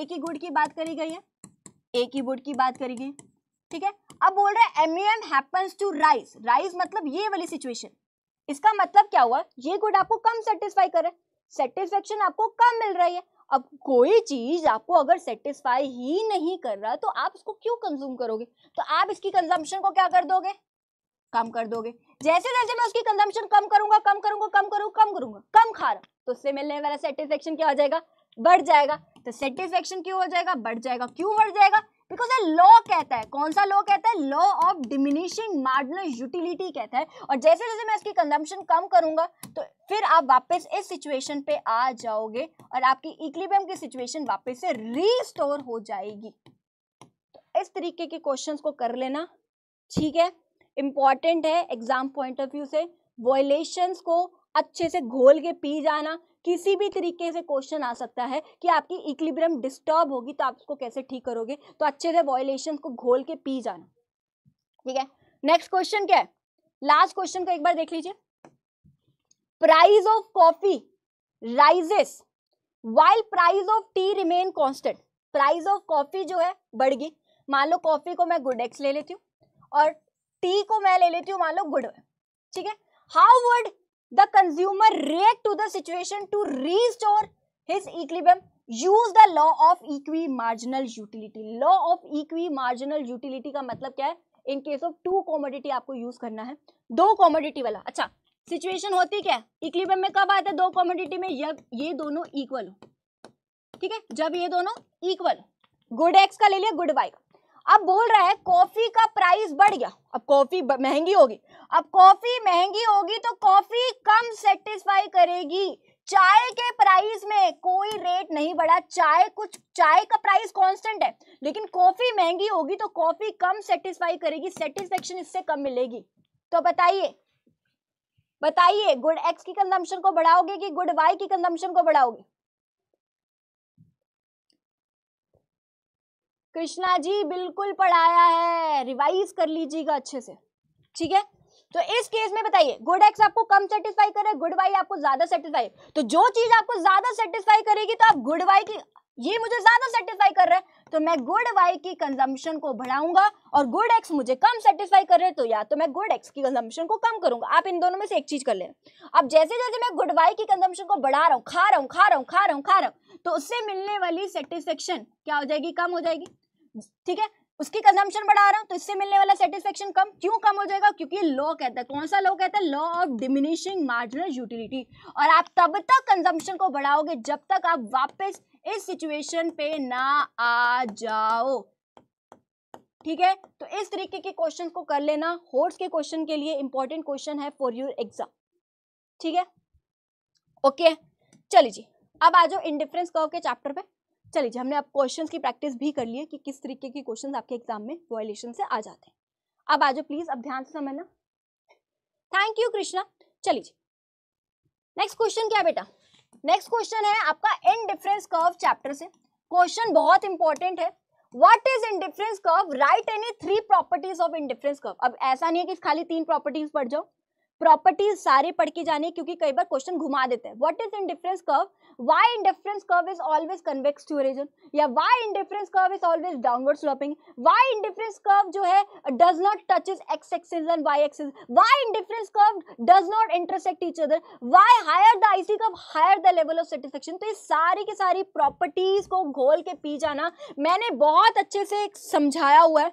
एक ही गुड की बात करी गई है, एक ही गुड की बात करी गई, ठीक है। अब बोल रहा है MUM happens to rise। Rise मतलब ये वाली सिचुएशन। इसका मतलब क्या हुआ, ये गुड आपको कम सेटिस्फाई कर रहा है, सेटिस्फेक्शन आपको कम मिल रही है। अब कोई चीज आपको अगर सेटिस्फाई ही नहीं कर रहा तो आप इसको क्यों कंज्यूम करोगे, तो आप इसकी कंजम्पशन को क्या कर दोगे, कम कर दोगे। जैसे जैसे मैं उसकी कंजम्पशन कम करूंगा कम करूंगा कम करूंगा कम करूंगा, कम खा रहा तो उससे मिलने वाला सेटिस्फेक्शन क्या हो जाएगा, बढ़ जाएगा। तो सेटिस्फेक्शन क्यों हो जाएगा, बढ़ जाएगा। क्यों बढ़ जाएगा, बिकॉज लॉ कहता है, कौन सा लॉ कहता है, law of diminishing marginal utility कहता है। और जैसे जैसे मैं इसकी कंजम्पशन कम करूंगा तो फिर आप वापस इस सिचुएशन पे आ जाओगे और आपकी इक्विलिब्रियम की सिचुएशन वापस से रीस्टोर हो जाएगी। तो इस तरीके के क्वेश्चन को कर लेना, ठीक है। इंपॉर्टेंट है एग्जाम पॉइंट ऑफ व्यू से। वॉयलेशंस को अच्छे से घोल के पी जाना। किसी भी तरीके से क्वेश्चन आ सकता है कि आपकी इक्विलिब्रियम डिस्टर्ब होगी तो आप उसको कैसे ठीक करोगे, तो अच्छे से वॉयलेशंस को घोल के पी जाना, ठीक है। नेक्स्ट क्वेश्चन क्या है, लास्ट क्वेश्चन को एक बार देख लीजिए। Price of coffee rises while price of tea remain constant. Price of coffee जो है बढ़ गई, मान लो कॉफी को मैं गुड एक्स ले लेती हूँ और टी को मैं ले लेती हूँ मान लो गुड, ठीक है। How would the consumer react to the situation to restore his equilibrium? Use the law of equimarginal utility. Law of equimarginal utility का मतलब क्या है, in case of 2 commodity आपको use करना है, 2 commodity वाला। अच्छा situation होती क्या है, equilibrium में कब आता है 2 commodity में, जब ये दोनों equal हो, ठीक है, जब ये दोनों equal हो। good x का ले लिया good y का। अब बोल रहा है कॉफी का प्राइस बढ़ गया, अब कॉफी महंगी होगी। अब कॉफी महंगी होगी तो कॉफी कम सेटिस्फाई करेगी। चाय के प्राइस में कोई रेट नहीं बढ़ा, चाय का प्राइस कांस्टेंट है, लेकिन कॉफी महंगी होगी तो कॉफी कम सेटिस्फाई करेगी, सेटिस्फेक्शन इससे कम मिलेगी। तो बताइए बताइए, गुड एक्स की कंजम्पशन को बढ़ाओगे कि गुड वाई की कंजम्पशन को बढ़ाओगे? कृष्णा जी बिल्कुल पढ़ाया है, रिवाइज कर लीजिएगा अच्छे से, ठीक है? तो इस केस में बताइए, गुड एक्स आपको कम सेटिस्फाई करे, गुड वाई आपको ज्यादा सेटिस्फाई, तो जो चीज आपको ज्यादा सेटिस्फाई करेगी तो आप गुड वाई की, ये मुझे ज्यादा सेटिस्फाई कर रहा है तो मैं गुड वाई की कंजम्पशन को बढ़ाऊंगा, और गुड एक्स मुझे कम सेटिस्फाई कर रहे तो या तो मैं गुड एक्स की कंजम्पशन को कम करूंगा। आप इन दोनों में से एक चीज कर ले। अब जैसे जैसे मैं गुड वाई की कंजम्पशन को बढ़ा रहा हूँ, खा रहा हूँ, तो उससे मिलने वाली सेटिस्फेक्शन क्या हो जाएगी? कम हो जाएगी, ठीक है? उसकी कंजम्पशन बढ़ा रहा हूँ तो इससे मिलने वाला सेटिस्फेक्शन कम। क्यों कम हो जाएगा? क्योंकि लॉ कहता है, कौन सा लॉ कहता है? Law of diminishing marginal utility. और आप तब तक कंजम्पशन को बढ़ाओगे जब तक आप वापस इस सिचुएशन पे ना आ जाओ, ठीक है? तो इस तरीके के क्वेश्चन को कर लेना, होर्स के क्वेश्चन के लिए इंपॉर्टेंट क्वेश्चन है फॉर योर एग्जाम, ठीक है? ओके, चलिए जी, अब आ जाओ इंडिफरेंस कर्व के चैप्टर पे। चलिए जी, हमने अब क्वेश्चंस की प्रैक्टिस भी कर ली है कि किस तरीके के क्वेश्चंस आपके एग्जाम में वॉयलेशन से आ जाते हैं। अब आ जाओ प्लीज, अब ध्यान से समझना। Thank you Krishna. चलिए जी, नेक्स्ट क्वेश्चन क्या बेटा? नेक्स्ट क्वेश्चन है आपका इनडिफरेंस कर्व चैप्टर से। क्वेश्चन बहुत इंपॉर्टेंट है, what is indifference curve, write any three properties of indifference curve. अब ऐसा नहीं है कि खाली तीन प्रॉपर्टीज पढ़ जाओ, प्रॉपर्टीज सारे पढ़ के जाने, क्योंकि कई बार क्वेश्चन घुमा देते हैं। What is indifference curve, why indifference curve is always convex to origin, या why indifference curve is always downward sloping, why indifference curve जो है does not touches X axis and Y axis, why indifference curve does not intersect each other, why higher the IC curve higher the level of satisfaction. तो ये सारी की सारी properties को घोल के पी जाना। मैंने बहुत अच्छे से समझाया हुआ है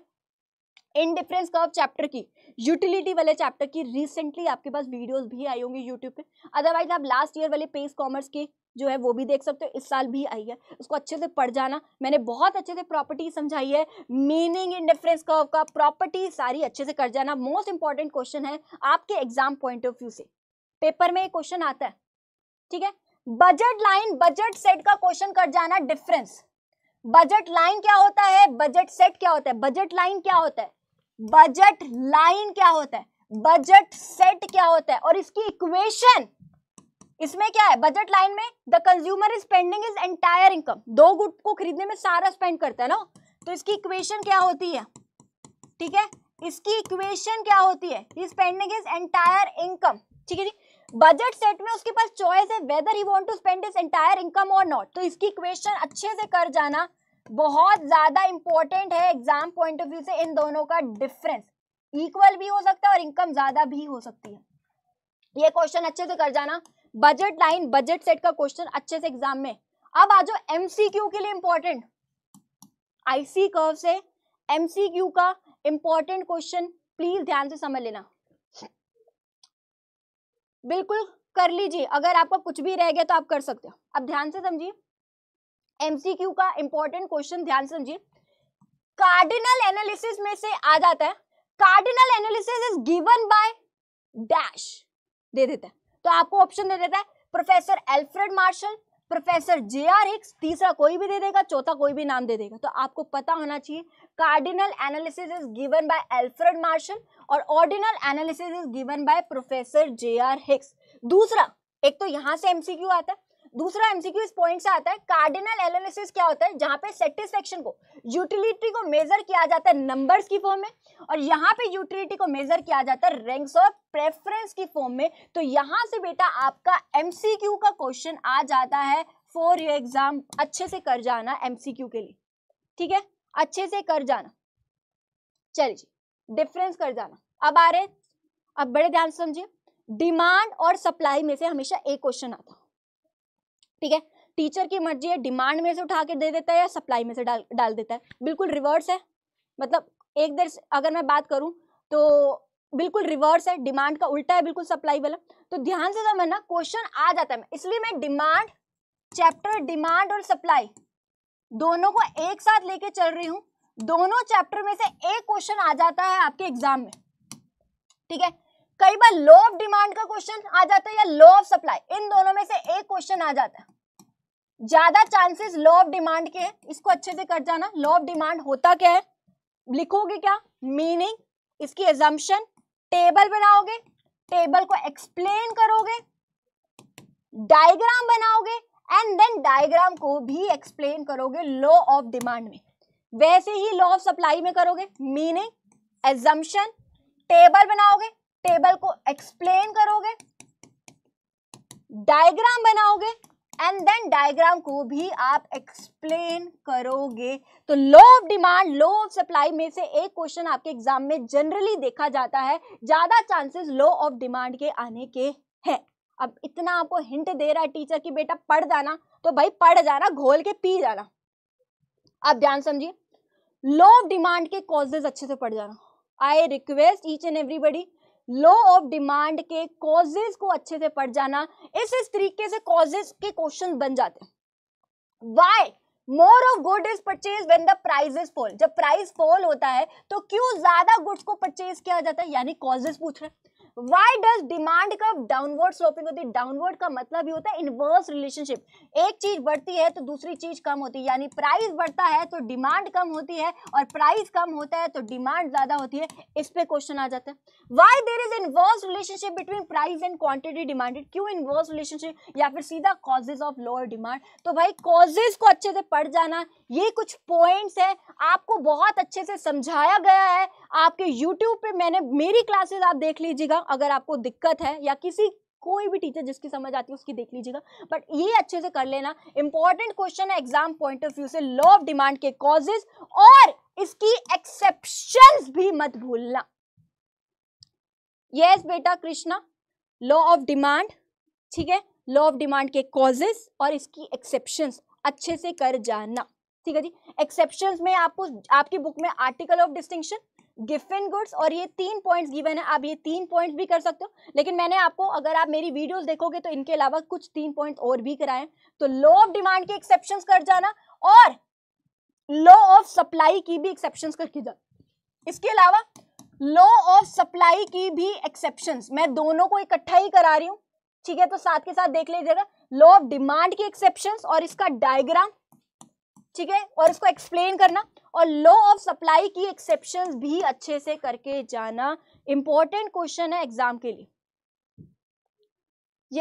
इनडिफरेंस कर्व चैप्टर की, यूटिलिटी वाले चैप्टर की। रिसेंटली आपके पास वीडियोस भी आई होंगी यूट्यूब पे, अदरवाइज आप लास्ट ईयर वाले पेज कॉमर्स के जो है वो भी देख सकते हो, इस साल भी आई है, उसको अच्छे से पढ़ जाना। मैंने बहुत अच्छे से प्रॉपर्टी समझाई है, मीनिंग इनडिफरेंस कर्व का, प्रॉपर्टी सारी अच्छे से कर जाना। मोस्ट इंपॉर्टेंट क्वेश्चन है आपके एग्जाम पॉइंट ऑफ व्यू से, पेपर में क्वेश्चन आता है, ठीक है? बजट लाइन, बजट सेट का क्वेश्चन कर जाना, डिफरेंस। बजट लाइन क्या होता है, बजट सेट क्या होता है, बजट लाइन क्या होता है, बजट लाइन क्या होता है, बजट सेट क्या होता है, और इसकी इक्वेशन, इसमें क्या है? बजट लाइन में the consumer is spending his entire income, दो गुड को खरीदने में सारा स्पेंड करता है ना, तो इसकी इक्वेशन क्या होती है, ठीक है? इसकी इक्वेशन क्या होती है, he spending his entire income, ठीक है जी? बजट सेट में उसके पास चॉइस है whether he want to spend his entire income और नॉट, तो इसकी इक्वेशन अच्छे से कर जाना। बहुत ज्यादा इंपॉर्टेंट है एग्जाम पॉइंट ऑफ व्यू से इन दोनों का डिफरेंस, इक्वल भी हो सकता है और इनकम ज्यादा भी हो सकती है। ये क्वेश्चन अच्छे से कर जाना, बजट लाइन बजट सेट का क्वेश्चन अच्छे से एग्जाम में। अब आ जाओ एमसीक्यू के लिए इंपॉर्टेंट, आईसी कर्व से एमसीक्यू का इंपॉर्टेंट क्वेश्चन, प्लीज ध्यान से समझ लेना, बिल्कुल कर लीजिए। अगर आपका कुछ भी रह गया तो आप कर सकते हो। अब ध्यान से समझिए एमसीक्यू का इंपॉर्टेंट क्वेश्चन, ध्यान से समझिए, कार्डिनल एनालिसिस में से आ जाता है। Cardinal analysis is given by dash दे देता है, तो आपको ऑप्शन दे देता है professor एल्फ्रेड मार्शल, professor जे आर हिक्स, तीसरा कोई भी दे देगा, चौथा कोई भी नाम दे देगा। तो आपको पता होना चाहिए cardinal analysis is given by एल्फ्रेड मार्शल और ordinal analysis is given by professor जे आर हिक्स। दूसरा, एक तो यहां से एमसीक्यू आता है, दूसरा एमसीक्यू इस पॉइंट से आता है, कार्डिनल एनालिसिस क्या होता है, जहां पे सेटिस्फेक्शन को, यूटिलिटी को मेजर किया जाता है नंबर्स की फॉर्म में, और यहाँ पे यूटिलिटी को मेजर किया जाता है रैंक्स और प्रेफरेंस की फॉर्म में। तो यहाँ से बेटा आपका एमसीक्यू का क्वेश्चन आ जाता है फॉर योर एग्जाम। अच्छे से कर जाना एमसीक्यू के लिए, ठीक है? अच्छे से कर जाना। चलिए जी, डिफरेंस कर जाना। अब आ रहे, अब बड़े ध्यान से समझिए, डिमांड और सप्लाई में से हमेशा एक क्वेश्चन आता है, ठीक है? टीचर की मर्जी है, डिमांड में से उठा के दे देता है या सप्लाई में से डाल देता है। बिल्कुल रिवर्स है, मतलब एक तरह से अगर मैं बात करूं तो बिल्कुल रिवर्स है, डिमांड का उल्टा है बिल्कुल सप्लाई वाला। तो ध्यान से समझना, क्वेश्चन आ जाता है, इसलिए मैं डिमांड चैप्टर, डिमांड और सप्लाई दोनों को एक साथ लेके चल रही हूँ। दोनों चैप्टर में से एक क्वेश्चन आ जाता है आपके एग्जाम में, ठीक है? कई बार लॉ ऑफ डिमांड का क्वेश्चन आ जाता है या लॉ ऑफ सप्लाई, इन दोनों में से एक क्वेश्चन आ जाता है। ज्यादा चांसेस लॉ ऑफ डिमांड के हैं, इसको अच्छे से कर जाना। लॉ ऑफ डिमांड होता क्या है, लिखोगे क्या, मीनिंग, इसकी अजम्पशन, टेबल बनाओगे, टेबल को एक्सप्लेन करोगे, डायग्राम बनाओगे एंड देन डायग्राम को भी एक्सप्लेन करोगे लॉ ऑफ डिमांड में, वैसे ही लॉ ऑफ सप्लाई में करोगे। मीनिंग, एजम्पशन, टेबल बनाओगे, टेबल को एक्सप्लेन करोगे, डायग्राम बनाओगे एंड देन डायग्राम को भी आप एक्सप्लेन करोगे। तो law of demand, law of supply में से एक क्वेश्चन आपके एग्जाम में जनरली देखा जाता है, ज्यादा चांसेस लॉ ऑफ डिमांड के आने के हैं। अब इतना आपको हिंट दे रहा है टीचर कि बेटा पढ़ जाना, तो भाई पढ़ जाना, घोल के पी जाना। आप ध्यान समझिए, लॉ ऑफ डिमांड के कॉजेज अच्छे से पढ़ जाना। I request each and everybody, law of demand के कॉजेज को अच्छे से पढ़ जाना। इस तरीके से कॉजेज के क्वेश्चन बन जाते हैं। Why more of good is purchase when the prices fall, जब प्राइस फॉल होता है तो क्यों ज्यादा गुड्स को परचेज किया जाता है, यानी कॉजेज पूछ रहे हैं। वाई डज डिमांड का डाउनवर्ड स्लोपिंग होती है, डाउनवर्ड का मतलब ही होता है इनवर्स रिलेशनशिप, एक चीज बढ़ती है तो दूसरी चीज कम होती है, यानी प्राइस बढ़ता है तो डिमांड कम होती है और प्राइस कम होता है तो डिमांड ज्यादा होती है। इस पे क्वेश्चन आ जाता है। Why there is inverse relationship between price and quantity demanded, क्यों इनवर्स रिलेशनशिप, या फिर सीधा कॉजेज ऑफ लोअर डिमांड। तो भाई कॉजेज को अच्छे से पढ़ जाना। ये कुछ पॉइंट्स हैं, आपको बहुत अच्छे से समझाया गया है। आपके यूट्यूब पे मैंने मेरी क्लासेस आप देख लीजिएगा, अगर आपको दिक्कत है, या किसी कोई भी टीचर जिसकी समझ आती है उसकी देख लीजिएगा, बट ये अच्छे से कर लेना। इंपॉर्टेंट क्वेश्चन है एग्जाम पॉइंट ऑफ व्यू से, लॉ ऑफ डिमांड के कॉजेज और इसकी एक्सेप्शंस भी मत भूलना। यस बेटा कृष्णा, लॉ ऑफ डिमांड, ठीक है, लॉ ऑफ डिमांड के कॉजेज और इसकी एक्सेप्शंस अच्छे से कर जाना, ठीक है जी। एक्सेप्शंस में आपको आपकी बुक में article of distinction, Giffen goods और ये 3 पॉइंट्स गिवन है, आप ये 3 पॉइंट्स भी कर सकते हो, लेकिन मैंने आपको, अगर आप मेरी वीडियोस देखोगे तो इनके अलावा कुछ 3 पॉइंट और भी कराए। तो लॉ ऑफ डिमांड के एक्सेप्शंस कर जाना और लॉ ऑफ सप्लाई की भी एक्सेप्शंस करके जाना। इसके अलावा लॉ ऑफ सप्लाई की भी एक्सेप्शंस, मैं दोनों को इकट्ठा ही करा रही हूँ, ठीक है, तो साथ के साथ देख लीजिएगा। लॉ ऑफ डिमांड की एक्सेप्शंस और इसका डायग्राम, ठीक है, और इसको एक्सप्लेन करना, और लॉ ऑफ सप्लाई की एक्सेप्शंस भी अच्छे से करके जाना। इंपॉर्टेंट क्वेश्चन है एग्जाम के लिए।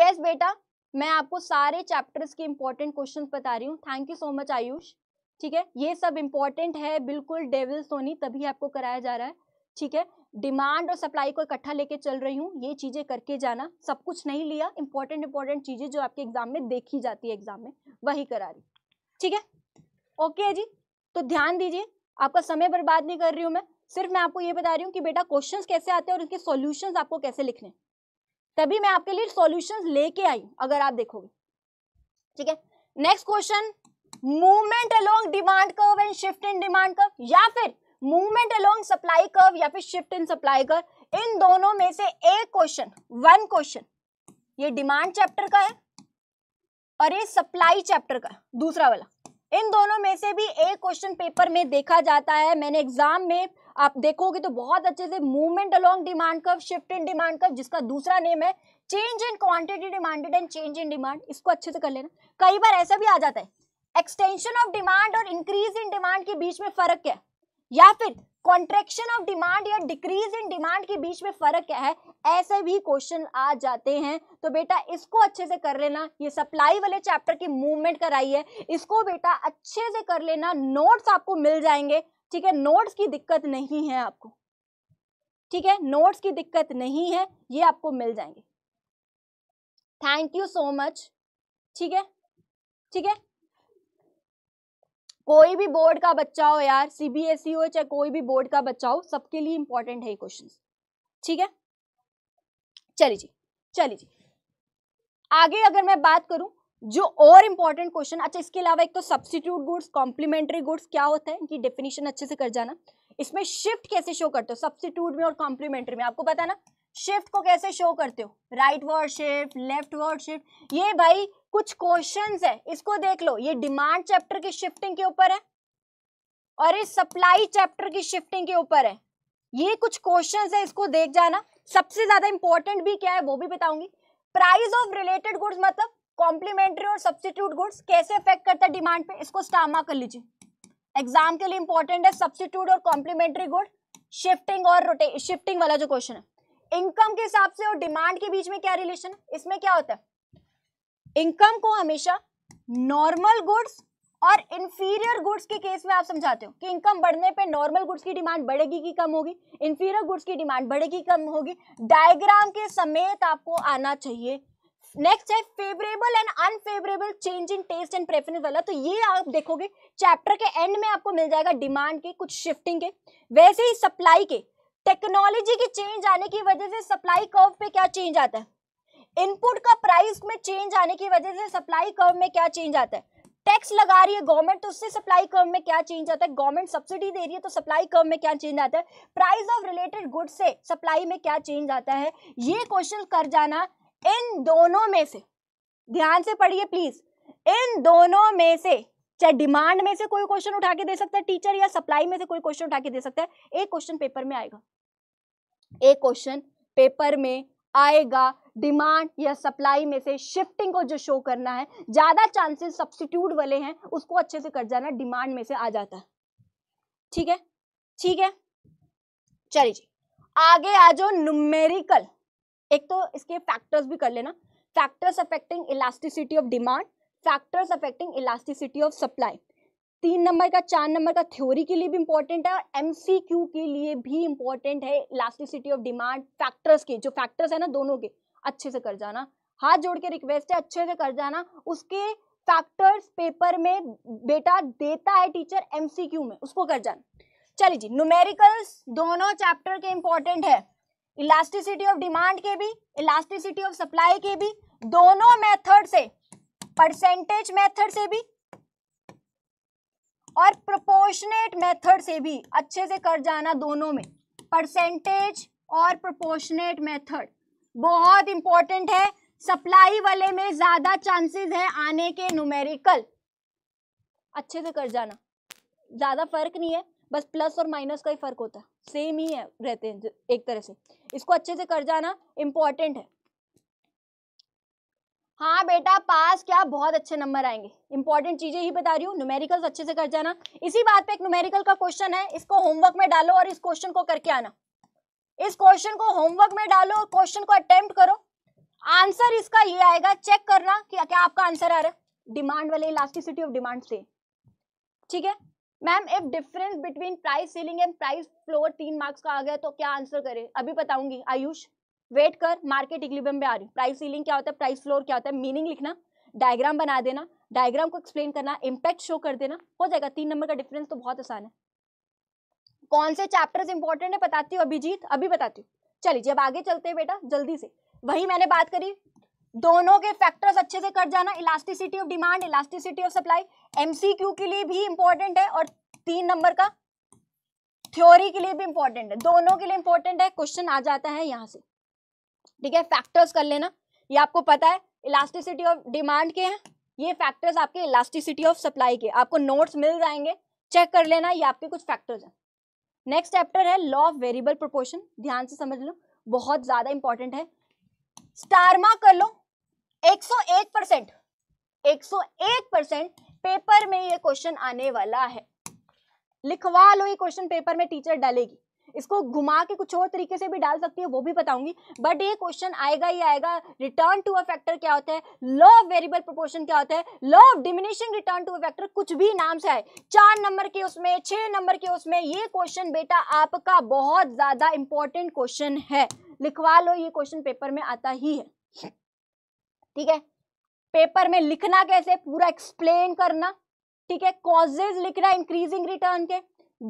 यस बेटा, मैं आपको सारे चैप्टर्स के इंपॉर्टेंट क्वेश्चंस बता रही हूँ। Thank you so much Ayush, ठीक है, ये सब इंपॉर्टेंट है, बिल्कुल डेविल सोनी, तभी आपको कराया जा रहा है, ठीक है। डिमांड और सप्लाई को इकट्ठा लेके चल रही हूँ, ये चीजें करके जाना, सब कुछ नहीं लिया, इंपॉर्टेंट चीजें जो आपके एग्जाम में देखी जाती है एग्जाम में वही करा रही, ठीक है। ओके जी, तो ध्यान दीजिए, आपका समय बर्बाद नहीं कर रही हूँ मैं, सिर्फ मैं आपको ये बता रही हूँ कि बेटा क्वेश्चंस कैसे आते हैं और उनके सॉल्यूशंस आपको कैसे लिखने, तभी मैं आपके लिए सॉल्यूशंस लेके आई हूँ, अगर आप देखोगे, ठीक है। Next question, movement along demand curve and shift in demand curve, या फिर मूवमेंट अलोंग सप्लाई कर्व या फिर शिफ्ट इन सप्लाई कर्व, इन दोनों में से एक क्वेश्चन, 1 क्वेश्चन ये डिमांड चैप्टर का है और ये सप्लाई चैप्टर का दूसरा वाला, इन दोनों में से भी एक क्वेश्चन पेपर में देखा जाता है। मैंने एग्जाम में, आप देखोगे तो बहुत अच्छे से, movement along demand curve, shift in demand curve, जिसका दूसरा नेम है change in quantity demanded and change in demand, इसको अच्छे से कर लेना। कई बार ऐसा भी आ जाता है, एक्सटेंशन ऑफ डिमांड और इंक्रीज इन डिमांड के बीच में फर्क क्या है, या फिर कॉन्ट्रेक्शन ऑफ डिमांड या डिक्रीज इन डिमांड के बीच में फर्क क्या है, ऐसे भी क्वेश्चन आ जाते हैं। तो बेटा इसको अच्छे से कर लेना, ये सप्लाई वाले चैप्टर की मूवमेंट कराई है, इसको बेटा अच्छे से कर लेना, नोट्स आपको मिल जाएंगे, ठीक है, नोट्स की दिक्कत नहीं है आपको, ठीक है, नोट्स की दिक्कत नहीं है, ये आपको मिल जाएंगे। थैंक यू सो मच, ठीक है, ठीक है, कोई भी बोर्ड का बच्चा हो यार, सीबीएसई हो चाहे कोई भी बोर्ड का बच्चा हो, सबके लिए इंपॉर्टेंट है ये क्वेश्चंस, ठीक है। चलिए जी, चलिए जी आगे, अगर मैं बात करूं जो और इंपॉर्टेंट क्वेश्चन, अच्छा इसके अलावा एक तो सब्स्टिट्यूट गुड्स, कॉम्प्लीमेंट्री गुड्स क्या होता है, इनकी डेफिनेशन अच्छे से कर जाना। इसमें शिफ्ट कैसे शो करते हो सब्स्टिट्यूट में और कॉम्प्लीमेंट्री में, आपको पता ना शिफ्ट को कैसे शो करते हो, rightward shift, leftward shift, ये भाई कुछ क्वेश्चंस है, इसको देख लो। ये डिमांड चैप्टर की शिफ्टिंग के ऊपर है और ये सप्लाई चैप्टर की शिफ्टिंग के ऊपर है, ये कुछ क्वेश्चंस है, इसको देख जाना। सबसे ज्यादा इंपॉर्टेंट भी क्या है वो भी बताऊंगी। प्राइस ऑफ रिलेटेड गुड्स मतलब कॉम्प्लीमेंट्री और सब्स्टिट्यूट गुड्स कैसे अफेक्ट करता है डिमांड पे, इसको स्टार मार्क कर लीजिए, एग्जाम के लिए इंपॉर्टेंट है। सब्स्टिट्यूट और कॉम्प्लीमेंट्री गुड, शिफ्टिंग और रोटेशन, शिफ्टिंग वाला जो क्वेश्चन है, इनकम के हिसाब से और डिमांड के बीच में क्या रिलेशन है, इसमें क्या होता है, इनकम को हमेशा नॉर्मल गुड्स और इंफीरियर गुड्स के केस में आप समझाते हो कि इनकम बढ़ने पे नॉर्मल गुड्स की डिमांड बढ़ेगी कि कम होगी, इंफीरियर गुड्स की डिमांड बढ़ेगी कम होगी, डायग्राम के समेत आपको आना चाहिए। नेक्स्ट है favourable and unfavourable change in taste and preference वाला, तो ये आप देखोगे चैप्टर के एंड में आपको मिल जाएगा डिमांड के कुछ शिफ्टिंग के। वैसे ही सप्लाई के टेक्नोलॉजी के चेंज आने की वजह से सप्लाई कर्व पे क्या चेंज आता है, इनपुट का प्राइस में चेंज आने की वजह से सप्लाई कर्व में क्या चेंज आता है, टैक्स लगा रही है गवर्नमेंट तो उससे सप्लाई कर्व में क्या चेंज आता है, गवर्नमेंट सब्सिडी दे रही है तो सप्लाई कर्व में क्या चेंज आता है, प्राइस ऑफ रिलेटेड गुड्स से सप्लाई में क्या चेंज आता है। ये क्वेश्चन कर जाना इन दोनों में से, ध्यान से पढ़िए प्लीज, इन दोनों में से चाहे डिमांड में से कोई क्वेश्चन उठा के दे सकता है टीचर या सप्लाई में से कोई क्वेश्चन उठा के दे सकता है, एक क्वेश्चन पेपर में आएगा, एक क्वेश्चन पेपर में आएगा डिमांड या सप्लाई में से शिफ्टिंग को जो शो करना है। ज्यादा चांसेस सब्स्टिट्यूट वाले हैं, उसको अच्छे से कर जाना, डिमांड में से आ जाता है। ठीक है, ठीक है, चलिए जी आगे आ जाओ न्यूमेरिकल। एक तो इसके फैक्टर्स भी कर लेना, factors affecting elasticity of demand, factors affecting elasticity of supply, 3 number का 4 नंबर का थ्योरी के लिए भी इंपॉर्टेंट है और MCQ के लिए भी इंपॉर्टेंट है इलास्टिसिटी ऑफ डिमांड। फैक्टर्स के जो फैक्टर्स है ना दोनों के अच्छे से कर जाना, हाथ जोड़ के रिक्वेस्ट है अच्छे से कर जाना। उसके फैक्टर्स पेपर में बेटा देता है टीचर MCQ में, उसको कर जाना। चलिए जी न्यूमेरिकल्स दोनों चैप्टर के इंपॉर्टेंट है, इलास्टिसिटी ऑफ डिमांड के भी इलास्टिसिटी ऑफ सप्लाई के भी, दोनों मेथड से परसेंटेज मेथड से भी और प्रोपोर्शनेट मेथड से भी अच्छे से कर जाना। दोनों में परसेंटेज और प्रोपोर्शनेट मेथड बहुत इंपॉर्टेंट है। सप्लाई वाले में ज्यादा चांसेस है आने के न्यूमेरिकल, अच्छे से कर जाना। ज्यादा फर्क नहीं है, बस प्लस और माइनस का ही फर्क होता है, सेम ही है रहते हैं एक तरह से, इसको अच्छे से कर जाना, इंपॉर्टेंट है। हाँ बेटा पास क्या बहुत अच्छे नंबर आएंगे, इंपॉर्टेंट चीजें ही बता रही हूँ। न्यूमेरिकल्स अच्छे से कर जाना। इसी बात पे एक न्यूमेरिकल का क्वेश्चन है, इसको होमवर्क में डालो और इस क्वेश्चन को करके आना, इस क्वेश्चन को होमवर्क में डालो और क्वेश्चन को अटेम्प्ट करो। आंसर इसका ये आएगा, चेक करना कि क्या आपका आंसर आ रहा है डिमांड वाले इलास्टिसिटी ऑफ डिमांड से। ठीक है ma'am, if difference between price ceiling and price floor 3 marks का आ गया तो क्या आंसर करें? अभी बताऊंगी आयुष, वेट कर, मार्केट इक्विलिब्रियम पे आ रही हूँ। प्राइस सीलिंग क्या होता है, प्राइस फ्लोर क्या होता है, मीनिंग लिखना, डायग्राम बना देना, डायग्राम को एक्सप्लेन करना, इम्पैक्ट शो कर देना, हो जाएगा। 3 नंबर का डिफरेंस तो बहुत आसान है। कौन से चैप्टर्स इंपॉर्टेंट है बताती हूँ अभिजीत, अभी बताती हूँ। चलिए जब आगे चलते हैं बेटा जल्दी से, वही मैंने बात करी, दोनों के फैक्टर्स अच्छे से कर जाना, elasticity of demand elasticity of supply, MCQ के लिए भी इंपॉर्टेंट है और 3 नंबर का थ्योरी के लिए भी इंपॉर्टेंट है, दोनों के लिए इंपॉर्टेंट है। क्वेश्चन आ जाता है यहाँ से, ठीक है। फैक्टर्स कर लेना, ये आपको पता है इलास्टिसिटी ऑफ डिमांड के हैं, ये फैक्टर्स आपके इलास्टिसिटी ऑफ सप्लाई के, आपको नोट्स मिल जाएंगे, चेक कर लेना, ये आपके कुछ फैक्टर्स हैं। नेक्स्ट चैप्टर है लॉ ऑफ वेरिएबल प्रोपोर्शन, ध्यान से समझ लो, बहुत ज्यादा इंपॉर्टेंट है। स्टार मार्क कर लो, 101%, 101% पेपर में ये क्वेश्चन आने वाला है। लिखवा लो, ये क्वेश्चन पेपर में टीचर डालेगी, इसको घुमा के कुछ और तरीके से भी डाल सकती है, वो भी बताऊंगी, बट ये क्वेश्चन आएगा ही आएगा। रिटर्न टू अ फैक्टर क्या होता है, लॉ ऑफ वेरिएबल प्रोपोर्शन क्या होता है, law of diminishing return to a factor, कुछ भी नाम से आए, 4 नंबर के उसमें 6 नंबर के उसमें, ये क्वेश्चन बेटा आपका बहुत ज्यादा इंपॉर्टेंट क्वेश्चन है, लिखवा लो, ये क्वेश्चन पेपर में आता ही है। ठीक है, पेपर में लिखना कैसे, पूरा एक्सप्लेन करना, ठीक है, कॉजेज लिखना इंक्रीजिंग रिटर्न के,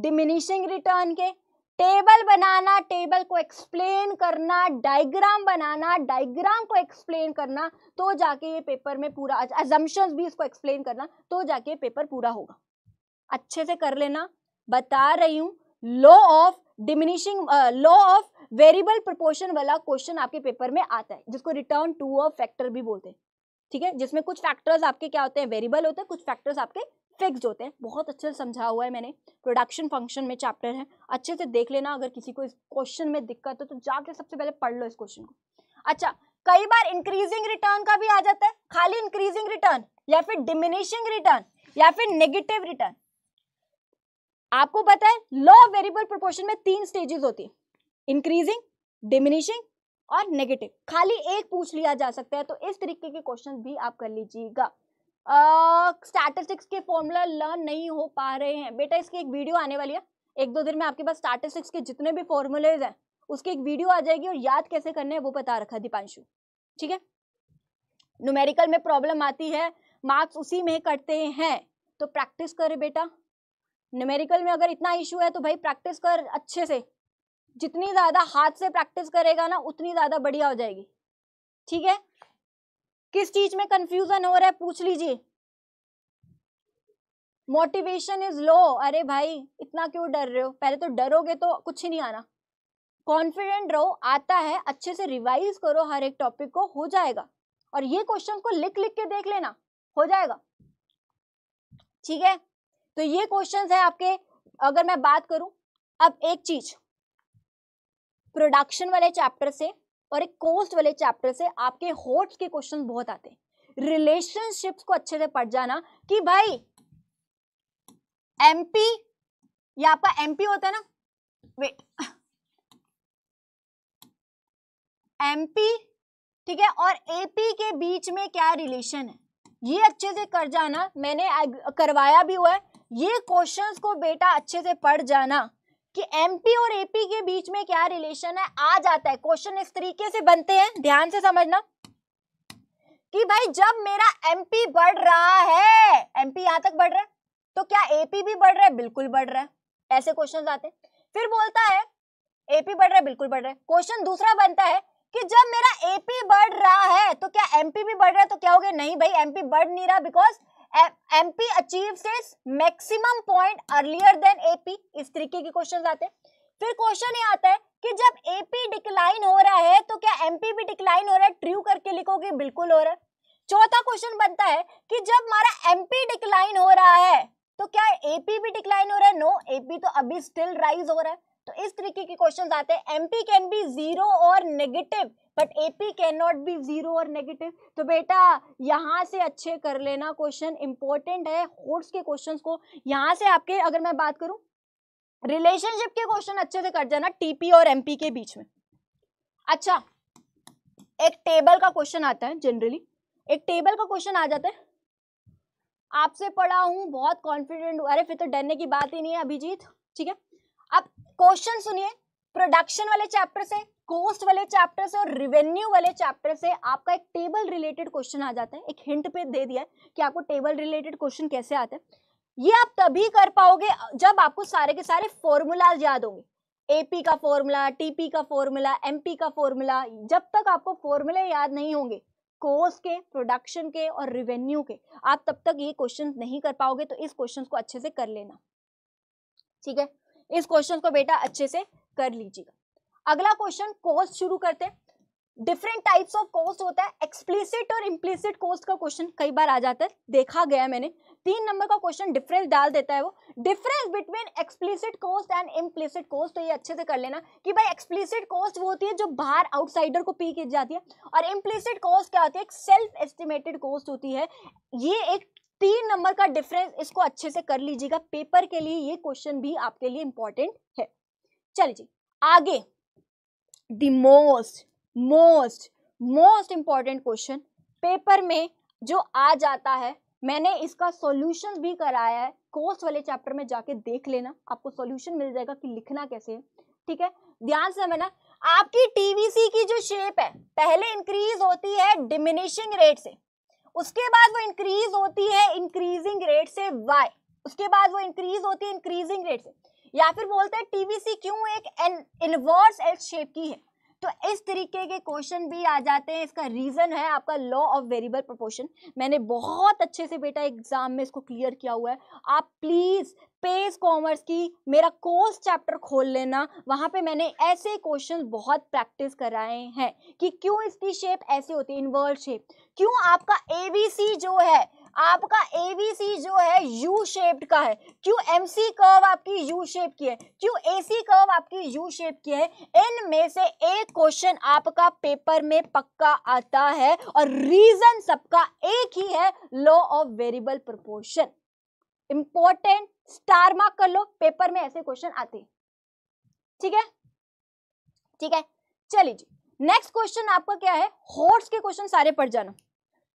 डिमिनिशिंग रिटर्न के, टेबल बनाना, टेबल को एक्सप्लेन करना, डायग्राम बनाना, डायग्राम को एक्सप्लेन करना, तो जाके ये पेपर में पूरा, अजम्पशंस भी इसको एक्सप्लेन करना, तो जाके पेपर पूरा होगा। अच्छे से कर लेना, बता रही हूँ। Law of diminishing, law of variable proportion वाला क्वेश्चन आपके पेपर में आता है, जिसको रिटर्न टू अ फैक्टर भी बोलते हैं, ठीक है, जिसमें कुछ फैक्टर्स आपके क्या होते हैं, वेरिएबल होते हैं, कुछ फैक्टर्स आपके फिक्स होते हैं। बहुत अच्छे से समझा हुआ है मैंने, प्रोडक्शन फंक्शन में चैप्टर है, अच्छे से देख लेना। अगर किसी को इस क्वेश्चन में दिक्कत हो तो जाके सबसे पहले पढ़ लो इस क्वेश्चन को। अच्छा, कई बार इंक्रीजिंग रिटर्न का भी आ जाता है, खाली इंक्रीजिंग रिटर्न या फिर डिमिनिशिंग रिटर्न या फिर नेगेटिव रिटर्न। आपको पता है लॉ ऑफ वेरिएबल प्रोपोर्शन में 3 स्टेजेस होती है, इंक्रीजिंग, डिमिनिशिंग और नेगेटिव, खाली एक पूछ लिया जा सकता है, तो इस तरीके के क्वेश्चन भी आप कर लीजिएगा। स्टैटिस्टिक्स के फॉर्मूला लर्न नहीं हो पा रहे हैं बेटा, इसकी एक वीडियो आने वाली है, एक दो दिन में आपके पास स्टैटिस्टिक्स के जितने भी फॉर्मूलेज हैं उसकी एक वीडियो आ जाएगी और याद कैसे करने हैं वो बता रखा दीपांशु, ठीक है। न्यूमेरिकल में प्रॉब्लम आती है, मार्क्स उसी में कटते हैं, तो प्रैक्टिस कर बेटा। न्यूमेरिकल में अगर इतना इशू है तो भाई प्रैक्टिस कर अच्छे से, जितनी ज़्यादा हाथ से प्रैक्टिस करेगा ना उतनी ज़्यादा बढ़िया हो जाएगी, ठीक है। किस चीज में कंफ्यूजन हो रहा है पूछ लीजिए। मोटिवेशन इज लो, अरे भाई इतना क्यों डर रहे हो, पहले तो डरोगे तो कुछ ही नहीं आना। कॉन्फिडेंट रहो, आता है अच्छे से रिवाइज करो, हर एक टॉपिक को हो जाएगा। और ये क्वेश्चन को लिख लिख के देख लेना, हो जाएगा, ठीक है। तो ये क्वेश्चन है आपके। अगर मैं बात करूं अब एक चीज, प्रोडक्शन वाले चैप्टर से और एक कोस्ट वाले चैप्टर से आपके होट्स के क्वेश्चन बहुत आते हैं। रिलेशनशिप्स को अच्छे से पढ़ जाना कि भाई एमपी, या आपका एमपी होता है ना, वेट, एमपी ठीक है, और एपी के बीच में क्या रिलेशन है, ये अच्छे से कर जाना। मैंने करवाया भी हुआ है, ये क्वेश्चंस को बेटा अच्छे से पढ़ जाना कि एमपी और एपी के बीच में क्या रिलेशन है, आ जाता है। क्वेश्चन इस तरीके से बनते हैं, ध्यान से समझना कि भाई जब मेरा एमपी बढ़ रहा है, एमपी यहां तक बढ़ रहा है तो क्या एपी भी बढ़ रहा है, बिल्कुल बढ़ रहा है, ऐसे क्वेश्चन आते हैं। फिर बोलता है एपी बढ़ रहा है, बिल्कुल बढ़ रहा है। क्वेश्चन दूसरा बनता है कि जब मेरा एपी बढ़ रहा है तो क्या एमपी भी बढ़ रहा है, तो क्या हो गया, नहीं भाई एमपी बढ़ नहीं रहा, because MP achieves its maximum point earlier than AP। इस तरीके के क्वेश्चन आते हैं। फिर क्वेश्चन ये आता है कि जब AP डिक्लाइन हो रहा है तो क्या MP भी डिक्लाइन हो रहा है, ट्रू करके लिखोगे बिल्कुल हो रहा है। चौथा क्वेश्चन बनता है कि जब हमारा MP डिक्लाइन हो रहा है तो क्या AP भी डिक्लाइन हो रहा है, नो AP तो अभी स्टिल राइज हो रहा है। तो इस तरीके के क्वेश्चन आते हैं। MP कैन बी जीरो और negative but AP can not be zero और नेगेटिव, तो बेटा यहाँ से अच्छे कर लेना, क्वेश्चन इंपॉर्टेंट है। होट्स के क्वेश्चंस को यहाँ से आपके, अगर मैं बात करूँ रिलेशनशिप के क्वेश्चन अच्छे से कर जाना टीपी और एमपी के बीच में। अच्छा, एक टेबल का क्वेश्चन आता है, जनरली एक टेबल का क्वेश्चन आ जाता है, आपसे पढ़ा हूँ, बहुत कॉन्फिडेंट हूँ, अरे फिर तो डरने की बात ही नहीं है अभिजीत, ठीक है। अब क्वेश्चन सुनिए, प्रोडक्शन वाले चैप्टर से, कोस्ट वाले चैप्टर से और रेवेन्यू वाले चैप्टर से आपका एक टेबल रिलेटेड क्वेश्चन आ जाता है। एक हिंट पे दे दिया है कि आपको टेबल रिलेटेड क्वेश्चन कैसे आते हैं। ये आप तभी कर पाओगे जब आपको सारे के सारे फॉर्मूला याद होंगे, एपी का फॉर्मूला, टीपी का फॉर्मूला, एमपी का फॉर्मूला। जब तक आपको फॉर्मूले याद नहीं होंगे कोस्ट के, प्रोडक्शन के और रेवेन्यू के, आप तब तक ये क्वेश्चन नहीं कर पाओगे। तो इस क्वेश्चन को अच्छे से कर लेना, ठीक है, इस क्वेश्चन को बेटा अच्छे से कर लीजिएगा। अगला क्वेश्चन कोस्ट शुरू करते हैं। डिफरेंट टाइप्स ऑफ कोस्ट होता है, एक्सप्लिसिट और इम्प्लिसिट कोस्ट का क्वेश्चन कई बार आ जाता है, देखा गया मैंने। 3 नंबर का क्वेश्चन डिफरेंस डाल देता है, वो difference between explicit cost and implicit cost. तो ये अच्छे से कर लेना कि भाई एक्सप्लिसिट कोस्ट वो होती है जो बाहर आउटसाइडर को पे की जाती है, और इम्प्लिसिट कोस्ट क्या होती है, एक सेल्फ एस्टिमेटेड कोस्ट होती है। ये एक 3 नंबर का डिफरेंस, इसको अच्छे से कर लीजिएगा, पेपर के लिए ये क्वेश्चन भी आपके लिए इंपॉर्टेंट है। चलिए जी आगे, The most important question paper में जो आ जाता है, मैंने इसका सॉल्यूशंस भी कराया है, कोस्ट वाले चैप्टर में जाके देख लेना, आपको सॉल्यूशन मिल जाएगा कि लिखना कैसे है, ठीक है। ध्यान से समझना, आपकी टीवीसी की जो शेप है पहले इंक्रीज होती है डिमिनिशिंग रेट से, उसके बाद वो इंक्रीज होती है इंक्रीजिंग रेट से y, उसके बाद वो इंक्रीज होती है इंक्रीजिंग रेट से, या फिर बोलते हैं टीवीसी क्यों एक इनवर्स एल शेप की है। तो इस तरीके के क्वेश्चन भी आ जाते हैं। इसका रीजन है आपका लॉ ऑफ वेरिएबल प्रोपोर्शन, मैंने बहुत अच्छे से बेटा एग्जाम में इसको क्लियर किया हुआ है। आप प्लीज पेज कॉमर्स की मेरा कोर्स चैप्टर खोल लेना, वहां पे मैंने ऐसे क्वेश्चन बहुत प्रैक्टिस कराए हैं कि क्यों इसकी शेप ऐसे होती है, इनवर्स शेप, क्यों आपका एबीसी जो है, आपका एबीसी जो है यू शेप्ड का है, क्यों एमसी कर्व आपकी यू शेप की है, क्यों एसी कर्व आपकी यू शेप की है। इनमें से एक क्वेश्चन आपका पेपर में पक्का आता है, और रीजन सबका एक ही है, law of variable proportion. Important, star mark कर लो, पेपर में ऐसे क्वेश्चन आते हैं, ठीक है, ठीक है। चलिए जी नेक्स्ट क्वेश्चन आपका क्या है, हॉट्स के क्वेश्चन सारे पढ़ जाना।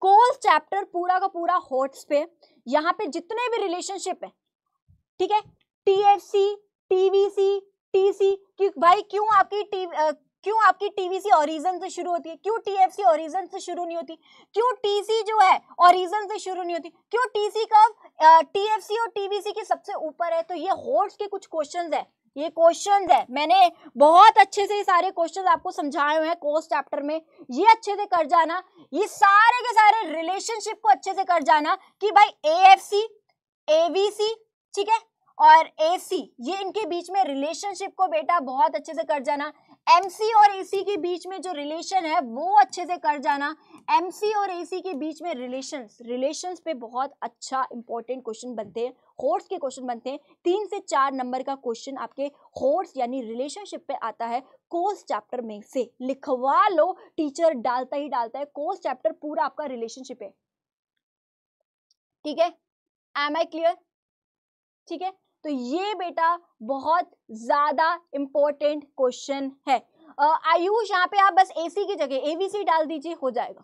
कोल्स चैप्टर पूरा का पूरा हॉट्स पे, यहाँ पे जितने भी रिलेशनशिप है, ठीक है, टीएफसी, टीवीसी, टीसी, क्योंकि भाई क्यों आपकी टीवीसी ओरिजिन से शुरू होती है, क्यों टीएफसी ओरिजिन से शुरू नहीं होती, क्यों टीसी जो है ओरिजिन से शुरू नहीं होती, क्यों टीसी का टीएफसी और टीवीसी के सबसे ऊपर है। तो ये हॉट्स के कुछ क्वेश्चंस है, ये क्वेश्चंस है, मैंने बहुत अच्छे से ये सारे क्वेश्चंस आपको समझाए हुए हैं कोर्स चैप्टर में। ये अच्छे से कर जाना, ये सारे के सारे रिलेशनशिप को अच्छे से कर जाना कि भाई एएफसी, एबीसी, ठीक है, और एसी, ये इनके बीच में रिलेशनशिप को बेटा बहुत अच्छे से कर जाना। एमसी और एसी के बीच में जो रिलेशन है वो अच्छे से कर जाना। एमसी और एसी के बीच में रिलेशंस पे बहुत अच्छा इंपॉर्टेंट क्वेश्चन बनते हैं, कोर्स के क्वेश्चन बनते हैं। 3 से 4 नंबर का क्वेश्चन आपके कोर्स यानी रिलेशनशिप पे आता है कोर्स चैप्टर में से, लिखवा लो, टीचर डालता ही डालता है। कोर्स चैप्टर पूरा आपका रिलेशनशिप है, ठीक है, एम आई क्लियर, ठीक है। तो ये बेटा बहुत ज्यादा इंपॉर्टेंट क्वेश्चन है। आयुष, यहाँ पे आप बस एसी की जगह एवीसी डाल दीजिए, हो जाएगा,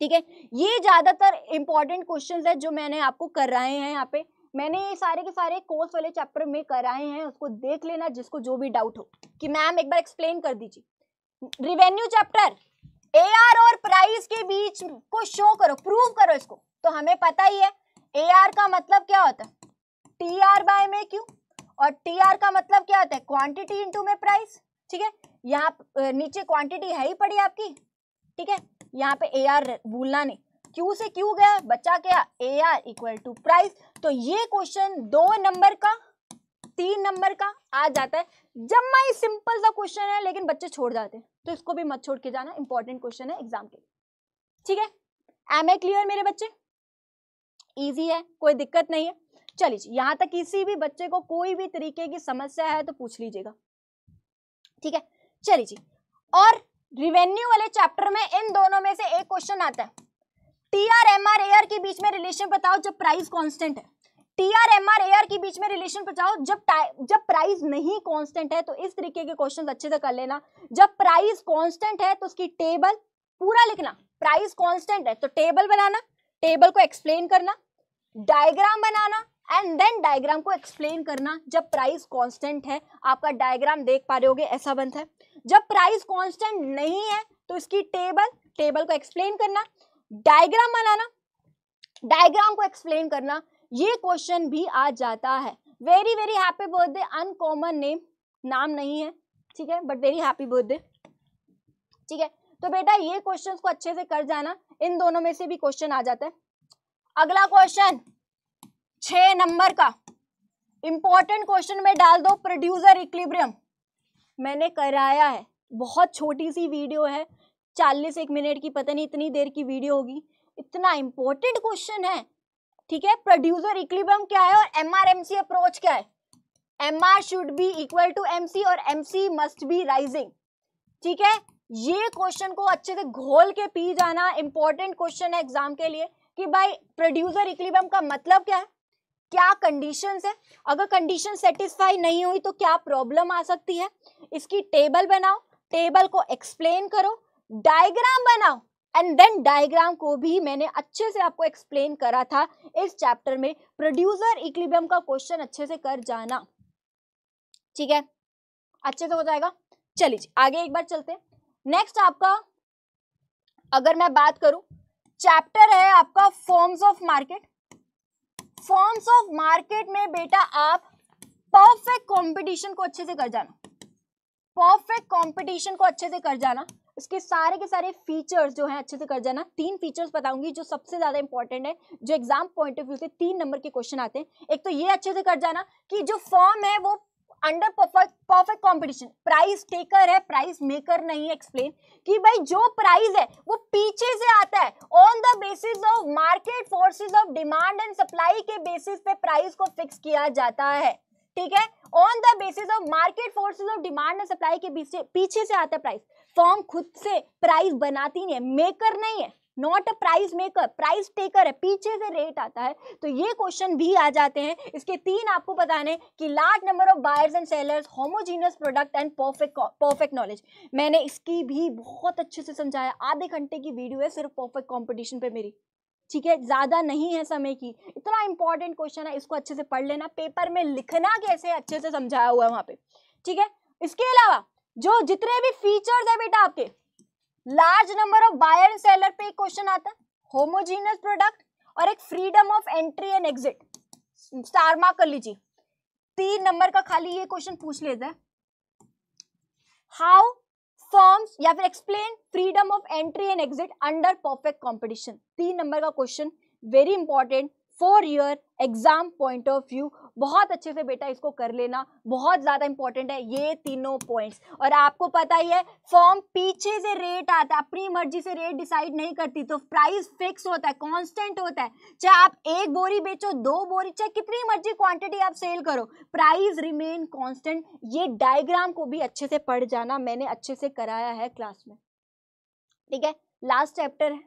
ठीक है। ये ज्यादातर इंपॉर्टेंट क्वेश्चंस है जो मैंने आपको कराए हैं, यहाँ पे मैंने ये सारे के सारे कोर्स वाले चैप्टर में कराए हैं, उसको देख लेना जिसको जो भी डाउट हो कि मैम एक बार एक्सप्लेन कर दीजिए। रिवेन्यू चैप्टर, एआर और प्राइस के बीच को शो करो, प्रूव करो इसको। तो हमें पता ही है एआर का मतलब क्या होता है, टी आर बाय में क्यू, और टी आर का मतलब क्या होता है, क्वांटिटी इंटू में प्राइस, ठीक है। यहाँ नीचे क्वांटिटी है ही पड़ी आपकी, ठीक है, यहाँ पे ए आर भूलना नहीं, क्यू से क्यू गया, बचा क्या A R equal to price. तो ये क्वेश्चन 2 नंबर का 3 नंबर का आ जाता है, जब मैं सिंपल सा क्वेश्चन है लेकिन बच्चे छोड़ जाते हैं, तो इसको भी मत छोड़ के जाना, इंपॉर्टेंट क्वेश्चन है एग्जाम के लिए, ठीक है। एम ए क्लियर मेरे बच्चे, ईजी है, कोई दिक्कत नहीं है। चलिए, यहाँ तक किसी भी बच्चे को कोई भी तरीके की समस्या है तो पूछ लीजिएगा, ठीक है। चलिए जी, और रिवेन्यू वाले चैप्टर में इन दोनों में से एक क्वेश्चन आता है, टीआर एमआर एआर के बीच में रिलेशन बताओ जब प्राइस कांस्टेंट है। टीआर एमआर एआर के बीच में रिलेशन बताओ जब प्राइस नहीं कांस्टेंट है। तो इस तरीके के क्वेश्चन अच्छे से कर लेना। जब प्राइस कांस्टेंट है तो उसकी टेबल पूरा लिखना, प्राइस कांस्टेंट है तो टेबल बनाना, टेबल को एक्सप्लेन करना, डायग्राम बनाना एंड देन डायग्राम को एक्सप्लेन करना। जब प्राइस कांस्टेंट है, आपका डायग्राम देख पा रहे होगे ऐसा बनता है। जब प्राइस कांस्टेंट नहीं है तो इसकी टेबल को एक्सप्लेन करना, डायग्राम बनाना, डायग्राम को एक्सप्लेन करना। ये क्वेश्चन भी आ जाता है। Very very happy birthday, uncommon name, नाम नहीं है, ठीक है, बट वेरी हैप्पी बर्थडे, ठीक है। तो बेटा ये क्वेश्चन को अच्छे से कर जाना, इन दोनों में से भी क्वेश्चन आ जाता है। अगला क्वेश्चन 6 नंबर का इंपॉर्टेंट क्वेश्चन में डाल दो, प्रोड्यूसर इक्विलिब्रियम। मैंने कराया है, बहुत छोटी सी वीडियो है, 41 मिनट की, पता नहीं इतनी देर की वीडियो होगी, इतना इंपॉर्टेंट क्वेश्चन है, ठीक है। प्रोड्यूसर इक्विलिब्रियम क्या है और एमआर एमसी अप्रोच क्या है। MR should be equal to MC और एमसी मस्ट बी राइजिंग, ठीक है। ये क्वेश्चन को अच्छे से घोल के पी जाना, इंपॉर्टेंट क्वेश्चन है एग्जाम के लिए कि भाई प्रोड्यूसर इक्विलिब्रियम का मतलब क्या है, क्या कंडीशंस है, अगर कंडीशन सेटिस्फाई नहीं हुई तो क्या प्रॉब्लम आ सकती है। इसकी टेबल बनाओ, टेबल को एक्सप्लेन करो, डायग्राम बनाओ एंड देन डायग्राम को भी मैंने अच्छे से आपको एक्सप्लेन करा था इस चैप्टर में। प्रोड्यूसर इक्विलिब्रियम का क्वेश्चन अच्छे से कर जाना, ठीक है, अच्छे से हो जाएगा। चलिए आगे एक बार चलते हैं। नेक्स्ट आपका, अगर मैं बात करूं, चैप्टर है आपका forms of market. Forms of market में बेटा आप परफेक्ट कंपटीशन को अच्छे से कर जाना, परफेक्ट कंपटीशन को अच्छे से कर जाना, इसके सारे के सारे फीचर्स जो हैं अच्छे से कर जाना। 3 फीचर्स बताऊंगी जो सबसे ज्यादा इंपॉर्टेंट है, जो एग्जाम पॉइंट ऑफ व्यू से 3 नंबर के क्वेश्चन आते हैं। एक तो ये अच्छे से कर जाना कि जो फॉर्म है वो under perfect competition, price taker है, प्राइस मेकर नहीं है। एक्सप्लेन कि भाई जो प्राइस है वो पीछे से आता है, on the basis of market forces of demand and supply के बेसिस पे प्राइस को फिक्स किया जाता है, ठीक है, on the basis of market forces of demand and supply के पीछे से आता है प्राइस। फॉर्म खुद से प्राइस बनाती नहीं है, मेकर नहीं है, not a price maker, price taker है, पीछे से रेट आता है। तो ये क्वेश्चन भी आ जाते हैं। इसके तीन आपको बताने कि large number of buyers and sellers, homogeneous product and perfect knowledge. मैंने इसकी भी बहुत अच्छे से समझाया, आधे घंटे की वीडियो है सिर्फ परफेक्ट कॉम्पिटिशन पे मेरी, ठीक है, ज़्यादा नहीं है समय की। इतना इंपॉर्टेंट क्वेश्चन है, इसको अच्छे से पढ़ लेना, पेपर में लिखना कैसे अच्छे से समझाया हुआ है वहाँ पे, ठीक है। इसके अलावा जो जितने भी फीचर्स है बेटा आपके, large number of buyer and seller पे एक क्वेश्चन आता है, होमोजीनियस प्रोडक्ट और एक freedom of entry and exit, star mark कर लीजिए, 3 नंबर का खाली ये क्वेश्चन पूछ लेता है। हाउ फर्म्स या फिर explain freedom of entry and exit under perfect competition, 3 number का question, very important for your exam point of view. बहुत अच्छे से बेटा इसको कर लेना, बहुत ज़्यादा इंपॉर्टेंट है ये तीनों पॉइंट्स। और आपको पता ही है फॉर्म पीछे से रेट आता है, अपनी मर्जी से रेट डिसाइड नहीं करती, तो प्राइस फिक्स होता है, कांस्टेंट होता है, चाहे आप 1 बोरी बेचो, 2 बोरी, चाहे कितनी मर्जी क्वांटिटी आप सेल करो, प्राइस रिमेन कांस्टेंट। ये डायग्राम को भी अच्छे से पढ़ जाना, मैंने अच्छे से कराया है क्लास में, ठीक है। लास्ट चैप्टर है,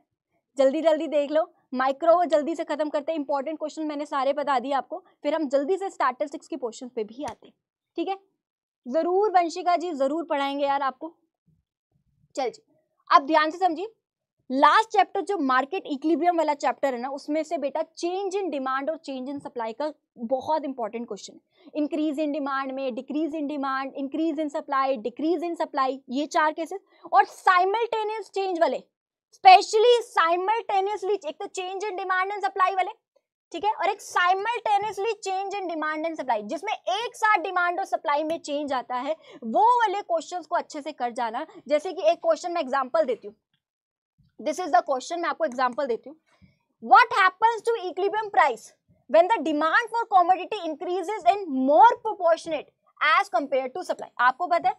जल्दी जल्दी देख लो, माइक्रो जल्दी से खत्म करते हैं, इंपॉर्टेंट क्वेश्चन मैंने सारे बता दिए आपको, फिर हम जल्दी से स्टैटिस्टिक्स के क्वेश्चन पे भी आते हैं, ठीक है। जरूर वंशिका जी, जरूर पढ़ाएंगे यार आपको। चल जी, आप ध्यान से समझिए, लास्ट चैप्टर जो मार्केट इक्विलिब्रियम वाला चैप्टर है ना, उसमें से बेटा चेंज इन डिमांड और चेंज इन सप्लाई का बहुत इंपॉर्टेंट क्वेश्चन है। इंक्रीज इन डिमांड में, decrease in demand, increase in supply, decrease in supply, ये 4 केसेस। और साइमल्टेनियस चेंज वाले, स्पेशली साइमल्टेनियसली, एक तो change in demand and supply वाले, ठीक है, और एक simultaneously change in demand and supply, जिसमें एक साथ डिमांड और सप्लाई में चेंज आता है, वो वाले क्वेश्चंस को अच्छे से कर जाना। जैसे कि एक क्वेश्चन मैं एग्जांपल देती हूँ, दिस इज द क्वेश्चन, मैं आपको एग्जांपल देती हूँ। What happens to equilibrium price when the demand for commodity increases in more proportionate as compare to supply. आपको पता है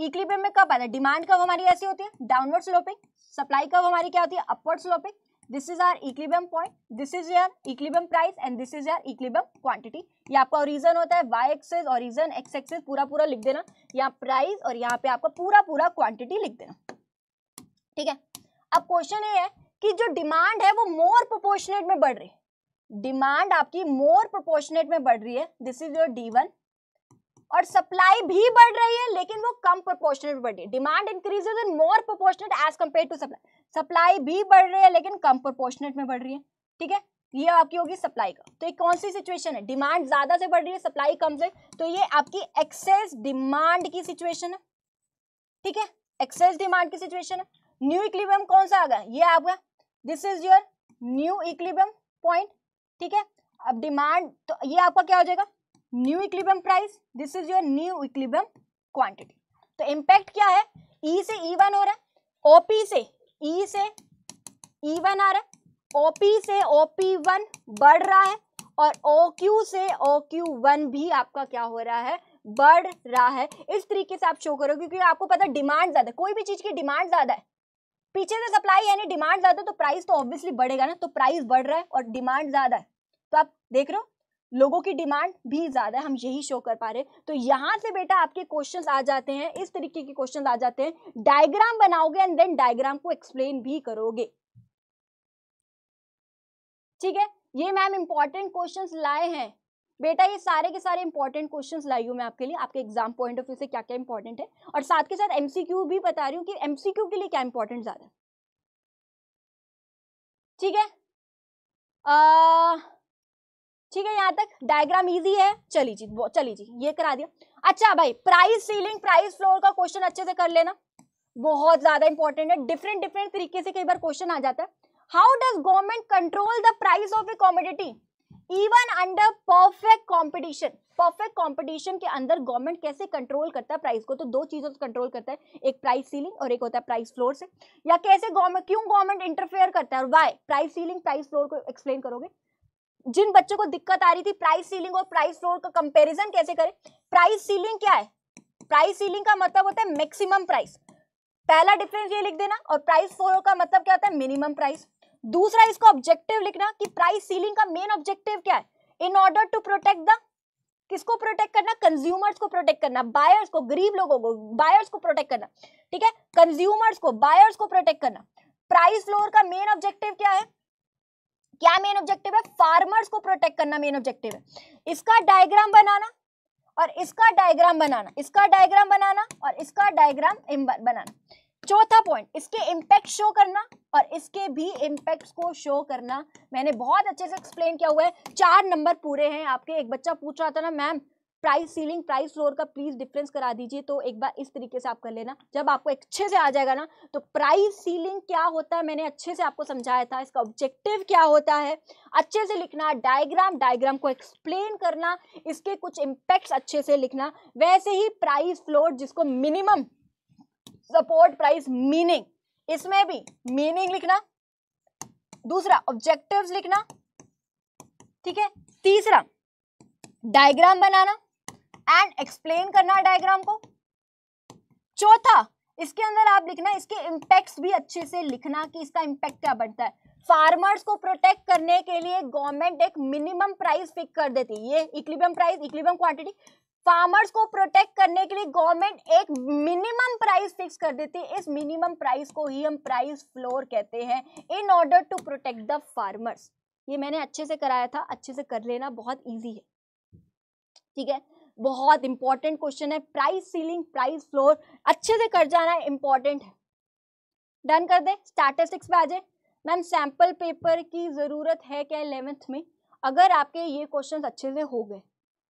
इक्विलिब्रियम में कब आता है, डिमांड कब हमारी ऐसी होती है, डाउनवर्ड स्लोपिंग, सप्लाई कब हमारी क्या होती है, upward sloping. This is our equilibrium point, this is your equilibrium price and this is your equilibrium quantity. ये आपका ओरिजन होता है, Y axis origin, X axis पूरा पूरा लिख देना, यहाँ प्राइस और यहाँ पे आपका पूरा पूरा क्वांटिटी लिख देना, ठीक है। अब क्वेश्चन ये है कि जो डिमांड है वो मोर प्रोपोर्शनेट में बढ़ रही है, डिमांड आपकी मोर प्रोपोर्शनेट में बढ़ रही है, दिस इज योर D1, और सप्लाई भी बढ़ रही है लेकिन वो कम प्रोपोर्शनल बढ़ रही है। Demand increases in more proportional as compare to supply, supply भी बढ़ रही है लेकिन कम प्रोपोर्शनल में बढ़ रही है, ठीक है। ये आपकी होगी सप्लाई का, तो ये कौन सी सिचुएशन है, डिमांड ज्यादा से बढ़ रही है, सप्लाई कम से, तो ये आपकी एक्सेस डिमांड की सिचुएशन है, ठीक है, एक्सेस डिमांड की सिचुएशन है। न्यू इक्विलिब्रियम कौन सा आ गया, ये आपका, this is your new equilibrium point, ठीक है। अब डिमांड, तो ये आपका क्या हो जाएगा, new equilibrium price, this is your new equilibrium quantity. तो इंपैक्ट क्या है, ई से E1 हो रहा है, ओपी से ई से E1 आ रहा है, ओपी से OP1 बढ़ रहा है, और OQ से OQ1 भी आपका क्या हो रहा है, बढ़ रहा है। इस तरीके से आप शो करो, क्योंकि आपको पता है डिमांड ज्यादा, कोई भी चीज की डिमांड ज्यादा है, पीछे से सप्लाई यानी डिमांड ज्यादा, तो प्राइस तो ऑब्वियसली बढ़ेगा ना, तो प्राइस बढ़ रहा है और डिमांड ज्यादा है, तो आप देख रहे हो लोगों की डिमांड भी ज्यादा है, हम यही शो कर पा रहे। तो यहाँ से बेटा आपके क्वेश्चंस आ जाते हैं, इस तरीके के क्वेश्चंस आ जाते हैं, डायग्राम बनाओगे एंड देन डायग्राम को एक्सप्लेन भी करोगे, ठीक है। ये मैम इंपॉर्टेंट क्वेश्चंस लाए हैं बेटा, ये सारे के सारे इंपॉर्टेंट क्वेश्चंस लाई हूँ मैं आपके लिए, आपके एग्जाम पॉइंट ऑफ व्यू से क्या क्या इंपॉर्टेंट है, और साथ के साथ MCQ भी बता रही हूँ कि MCQ के लिए क्या इंपॉर्टेंट ज्यादा है, ठीक है। ठीक है, यहाँ तक डायग्राम इजी है, चलिए जी ये करा दिया। अच्छा भाई, प्राइस सीलिंग, प्राइस फ्लोर का क्वेश्चन अच्छे से कर लेना, बहुत ज्यादा इंपॉर्टेंट है। डिफरेंट डिफरेंट तरीके से कई बार क्वेश्चन आ जाता है। How does government control the price of a commodity even under perfect competition, perfect competition के अंदर गवर्नमेंट कैसे कंट्रोल करता है प्राइस को, तो 2 चीजों से कंट्रोल करता है, एक प्राइस सीलिंग और एक होता है प्राइस फ्लोर से, या कैसे गवर्नमेंट, क्यों गवर्नमेंट इंटरफेयर करता है और why, price ceiling price floor को एक्सप्लेन करोगे। जिन बच्चों को दिक्कत आ रही थी प्राइस सीलिंग और प्राइस फ्लोर का कंपैरिजन कैसे करें, प्राइस सीलिंग क्या है, प्राइस सीलिंग का मतलब होता है मैक्सिमम प्राइस, पहला डिफरेंस ये लिख देना, और प्राइस फ्लोर का मतलब क्या होता है, मिनिमम प्राइस। दूसरा, इसका ऑब्जेक्टिव लिखना कि प्राइस सीलिंग का मेन ऑब्जेक्टिव क्या है, in order to protect the, किसको प्रोटेक्ट करना, कंज्यूमर्स को प्रोटेक्ट करना, बायर्स को, गरीब लोगों को, बायर्स को प्रोटेक्ट करना, ठीक है, कंज्यूमर्स को, बायर्स को प्रोटेक्ट करना। प्राइस फ्लोर का मेन ऑब्जेक्टिव क्या है? क्या मेन ऑब्जेक्टिव है? फार्मर्स को प्रोटेक्ट करना मेन ऑब्जेक्टिव है। इसका डायग्राम बनाना और इसका डायग्राम बनाना, इसका डायग्राम बनाना और इसका डायग्राम बनाना। चौथा पॉइंट, इसके इम्पैक्ट शो करना और इसके भी इम्पैक्ट को शो करना। मैंने बहुत अच्छे से एक्सप्लेन किया हुआ है, 4 नंबर पूरे हैं आपके। एक बच्चा पूछ रहा था ना, ma'am price ceiling price floor का प्लीज डिफरेंस करा दीजिए, तो एक बार इस तरीके से आप कर लेना। जब आपको अच्छे से आ जाएगा ना, तो प्राइस सीलिंग क्या होता है मैंने अच्छे से आपको समझाया था, इसका ऑब्जेक्टिव क्या होता है अच्छे से लिखना, डायग्राम डायग्राम को एक्सप्लेन करना, इसके कुछ इम्पैक्ट्स अच्छे से लिखना। वैसे ही प्राइस फ्लोर जिसको मिनिमम सपोर्ट प्राइस मीनिंग, इसमें भी मीनिंग लिखना, दूसरा ऑब्जेक्टिव्स लिखना, ठीक है, तीसरा डायग्राम बनाना एंड एक्सप्लेन करना डायग्राम को, चौथा इसके अंदर आप लिखना इसके इम्पैक्ट्स भी अच्छे से लिखना कि इसका इम्पैक्ट क्या बनता है। फार्मर्स को प्रोटेक्ट करने के लिए गवर्नमेंट एक मिनिमम प्राइस फिक्स कर देती है, ये equilibrium price equilibrium quantity. Farmers को प्रोटेक्ट करने के लिए गवर्नमेंट एक मिनिमम प्राइस फिक्स कर देती है, इस मिनिमम प्राइस को ही हम प्राइस फ्लोर कहते हैं, in order to protect the farmers. ये मैंने अच्छे से कराया था, अच्छे से कर लेना, बहुत ईजी है, ठीक है। बहुत इंपॉर्टेंट क्वेश्चन है, प्राइस सीलिंग प्राइस फ्लोर अच्छे से कर जाना है, इंपॉर्टेंट है। डन कर दे। स्टैटिस्टिक्स पे आ जाए। मैम सैंपल पेपर की ज़रूरत है क्या 11th में? अगर आपके ये क्वेश्चन अच्छे से हो गए,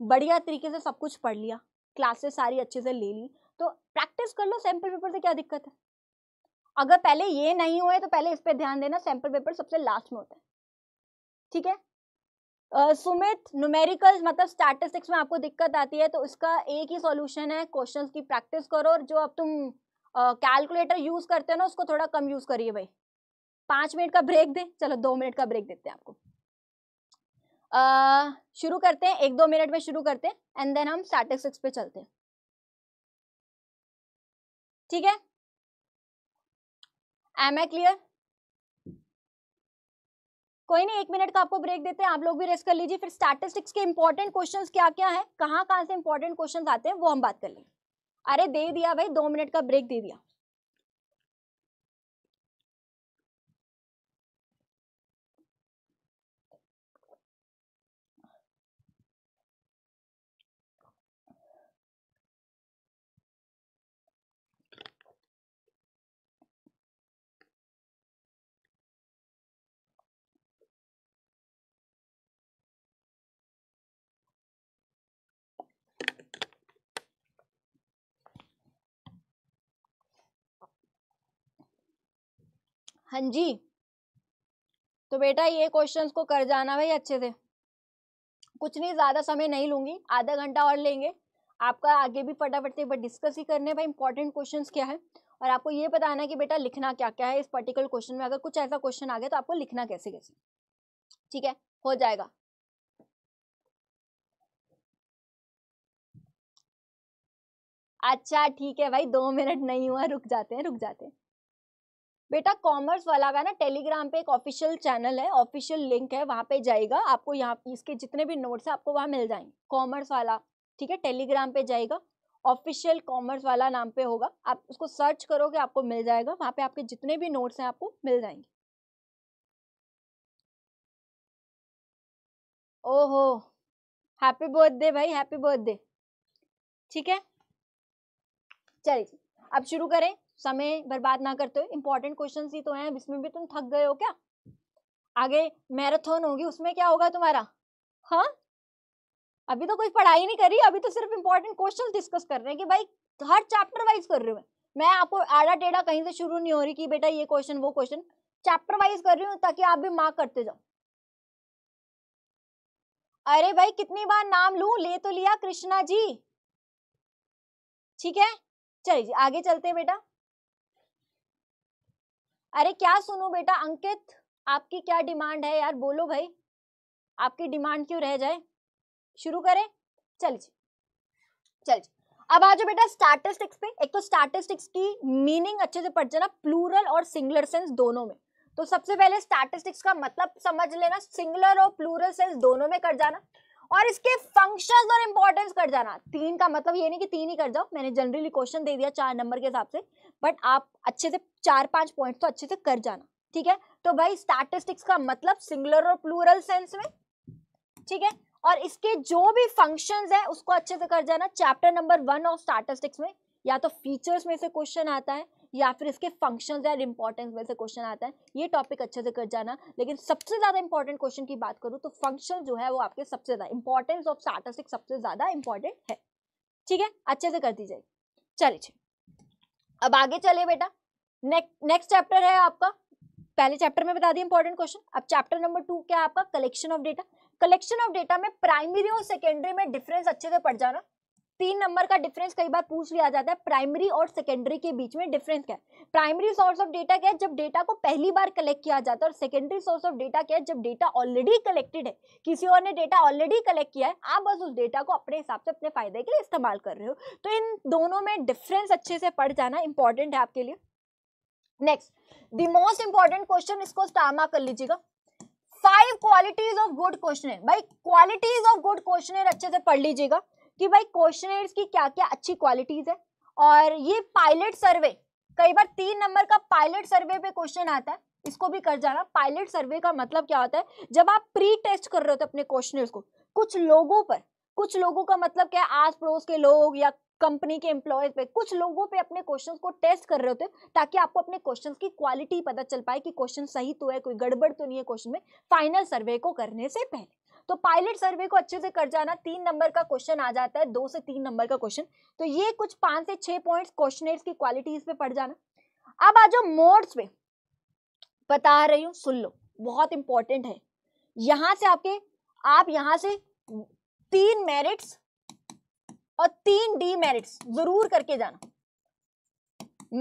बढ़िया तरीके से सब कुछ पढ़ लिया, क्लासेस सारी अच्छे से ले ली, तो प्रैक्टिस कर लो सैंपल पेपर से, क्या दिक्कत है। अगर पहले ये नहीं हुए तो पहले इस पर ध्यान देना, सैंपल पेपर सबसे लास्ट में होता है, ठीक है। सुमित, न्यूमेरिकल्स मतलब स्टैटिस्टिक्स में आपको दिक्कत आती है, तो इसका एक ही सॉल्यूशन है, क्वेश्चंस की प्रैक्टिस करो, और जो अब तुम कैलकुलेटर यूज़ करते हो ना, उसको थोड़ा कम यूज़ करिए भाई। 5 मिनट का ब्रेक दे, चलो 2 मिनट का ब्रेक देते हैं आपको। शुरू करते हैं, 1-2 मिनट में शुरू करते हैं, एंड देन हम स्टैटिस्टिक्स पे चलते हैं, ठीक है। Am I clear? कोई नहीं, 1 मिनट का आपको ब्रेक देते हैं, आप लोग भी रेस्ट कर लीजिए। फिर स्टैटिस्टिक्स के इंपॉर्टेंट क्वेश्चंस क्या क्या है, कहाँ कहाँ से इंपॉर्टेंट क्वेश्चंस आते हैं, वो हम बात कर लेंगे। अरे दे दिया भाई, 2 मिनट का ब्रेक दे दिया। हाँ जी, तो बेटा ये क्वेश्चंस को कर जाना भाई अच्छे से। कुछ नहीं, ज़्यादा समय नहीं लूँगी, आधा घंटा और लेंगे आपका, आगे भी फटाफट से डिस्कस ही करने भाई इंपॉर्टेंट क्वेश्चंस क्या है, और आपको ये बताना है कि बेटा लिखना क्या क्या है इस पर्टिकुलर क्वेश्चन में। अगर कुछ ऐसा क्वेश्चन आ गया तो आपको लिखना कैसे कैसे, ठीक है, हो जाएगा। अच्छा ठीक है भाई, 2 मिनट नहीं हुआ, रुक जाते हैं, रुक जाते हैं। बेटा कॉमर्स वाला है ना, टेलीग्राम पे एक ऑफिशियल चैनल है, ऑफिशियल लिंक है, वहाँ पे जाएगा आपको, यहाँ इसके जितने भी नोट्स हैं आपको वहाँ मिल जाएंगे। कॉमर्स वाला, ठीक है, टेलीग्राम पे जाएगा, ऑफिशियल कॉमर्स वाला नाम पे होगा, आप उसको सर्च करोगे आपको मिल जाएगा, वहाँ पे आपके जितने भी नोट्स हैं आपको मिल जाएंगे। ओहो, हैप्पी बर्थडे भाई, हैप्पी बर्थडे, ठीक है। चलिए अब शुरू करें, समय बर्बाद ना करते हुए। इंपॉर्टेंट क्वेश्चंस ही तो हैं, इसमें भी तुम थक गए हो क्या? आगे मैराथन होगी, उसमें क्या होगा तुम्हारा? हाँ, अभी तो कोई पढ़ाई नहीं करी, अभी तो सिर्फ इंपॉर्टेंट क्वेश्चंस डिस्कस कर रहे हैं कि भाई हर चैप्टर वाइज कर रही हूँ मैं, आपको आड़ा टेढ़ा कहीं से शुरू नहीं हो रही कि बेटा ये क्वेश्चन वो क्वेश्चन, चैप्टर वाइज कर रही हूँ ताकि आप भी मार्क करते जाओ। अरे भाई कितनी बार नाम लू, ले तो लिया कृष्णा जी, ठीक है। चलिए आगे चलते हैं बेटा। अरे क्या सुनूं बेटा, अंकित आपकी क्या डिमांड है यार, बोलो भाई, आपकी डिमांड क्यों रह जाए। शुरू करें, चलिए चलिए अब आ जाओ बेटा स्टैटिस्टिक्स पे। एक तो स्टैटिस्टिक्स की मीनिंग अच्छे से पढ़ जाना, प्लूरल और सिंगुलर सेंस दोनों में। तो सबसे पहले स्टैटिस्टिक्स का मतलब समझ लेना, सिंगुलर और प्लूरल सेंस दोनों में कर जाना। और इसके फंक्शंस और इंपॉर्टेंस कट जाना। तीन का मतलब ये नहीं कि तीन ही कट जाओ, मैंने जनरली क्वेश्चन दे दिया 4 नंबर के हिसाब से, बट आप अच्छे से 4-5 पॉइंट तो अच्छे से कर जाना, ठीक है। तो भाई स्टैटिस्टिक्स का मतलब सिंगुलर और प्लूरल सेंस में, ठीक है, और इसके जो भी फंक्शंस है उसको अच्छे से कर जाना। चैप्टर नंबर 1 ऑफ स्टैटिस्टिक्स में या तो फीचर्स में से क्वेश्चन आता है या फिर इसके फंक्शंस या इंपॉर्टेंस में से क्वेश्चन आता है, ये टॉपिक अच्छे से कर जाना। लेकिन सबसे ज़्यादा इंपॉर्टेंट क्वेश्चन की बात करूँ तो फंक्शन जो है वो आपके सबसे ज़्यादा इंपॉर्टेंस ऑफ स्टैटिस्टिक्स सबसे ज़्यादा इंपॉर्टेंट है, ठीक है, अच्छे से कर दी जाएगी। चलिए अब आगे चले बेटा, नेक्स्ट चैप्टर है आपका, पहले चैप्टर में बता दिए इंपॉर्टेंट क्वेश्चन, अब चैप्टर नंबर 2 क्या है आपका, collection of data. Collection of data में प्राइमरी और सेकेंडरी में डिफरेंस अच्छे से पढ़ जाना। 3 नंबर का डिफरेंस कई बार पूछ लिया जाता है, प्राइमरी और सेकेंडरी के बीच में डिफरेंस क्या है। प्राइमरी सोर्स ऑफ डेटा क्या है, जब डेटा को पहली बार कलेक्ट किया जाता है, और सेकेंडरी सोर्स ऑफ डेटा क्या है, जब डेटा ऑलरेडी कलेक्टेड है, किसी और ने डेटा ऑलरेडी कलेक्ट किया है, आप बस उस डेटा को अपने हिसाब से अपने फायदे के लिए इस्तेमाल कर रहे हो। तो इन दोनों में डिफरेंस अच्छे से पढ़ जाना, इंपॉर्टेंट है आपके लिए। Next the most important question, इसको स्टार मार्क कर लीजिएगा। 5 क्वालिटीज ऑफ गुड क्वेश्चनर। भाई क्वालिटीज ऑफ गुड क्वेश्चनर अच्छे से पढ़ लीजिएगा कि भाई क्वेश्चनर्स की क्या क्या अच्छी क्वालिटीज है। और ये पायलट सर्वे, कई बार 3 नंबर का पायलट सर्वे पे क्वेश्चन आता है, इसको भी कर जाना। पायलट सर्वे का मतलब क्या होता है, जब आप प्री टेस्ट कर रहे होते अपने क्वेश्चनर्स को कुछ लोगों पर, कुछ लोगों का मतलब क्या है, आस पड़ोस के लोग या कंपनी के एम्प्लॉयज पे, कुछ लोगों पे अपने क्वेश्चंस को टेस्ट कर रहे होते हैं ताकि आपको अपने क्वेश्चंस की क्वालिटी पता चल पाए कि क्वेश्चन सही तो है, कोई गड़बड़ तो नहीं है क्वेश्चन में, फाइनल सर्वे को करने से पहले। तो पायलट सर्वे को अच्छे से कर जाना। 3 नंबर का क्वेश्चन आ जाता है, 2 से 3 नंबर का क्वेश्चन, तो ये कुछ 5 से 6 पॉइंट्स क्वेश्चनर्स की क्वालिटीज पे पढ़ जाना। अब आ जाओ मोड्स पे, बता रही हूँ सुन लो, बहुत इंपॉर्टेंट है। यहाँ से आपके आप यहाँ से 3 मेरिट्स और 3 डीमेरिट्स जरूर करके जाना,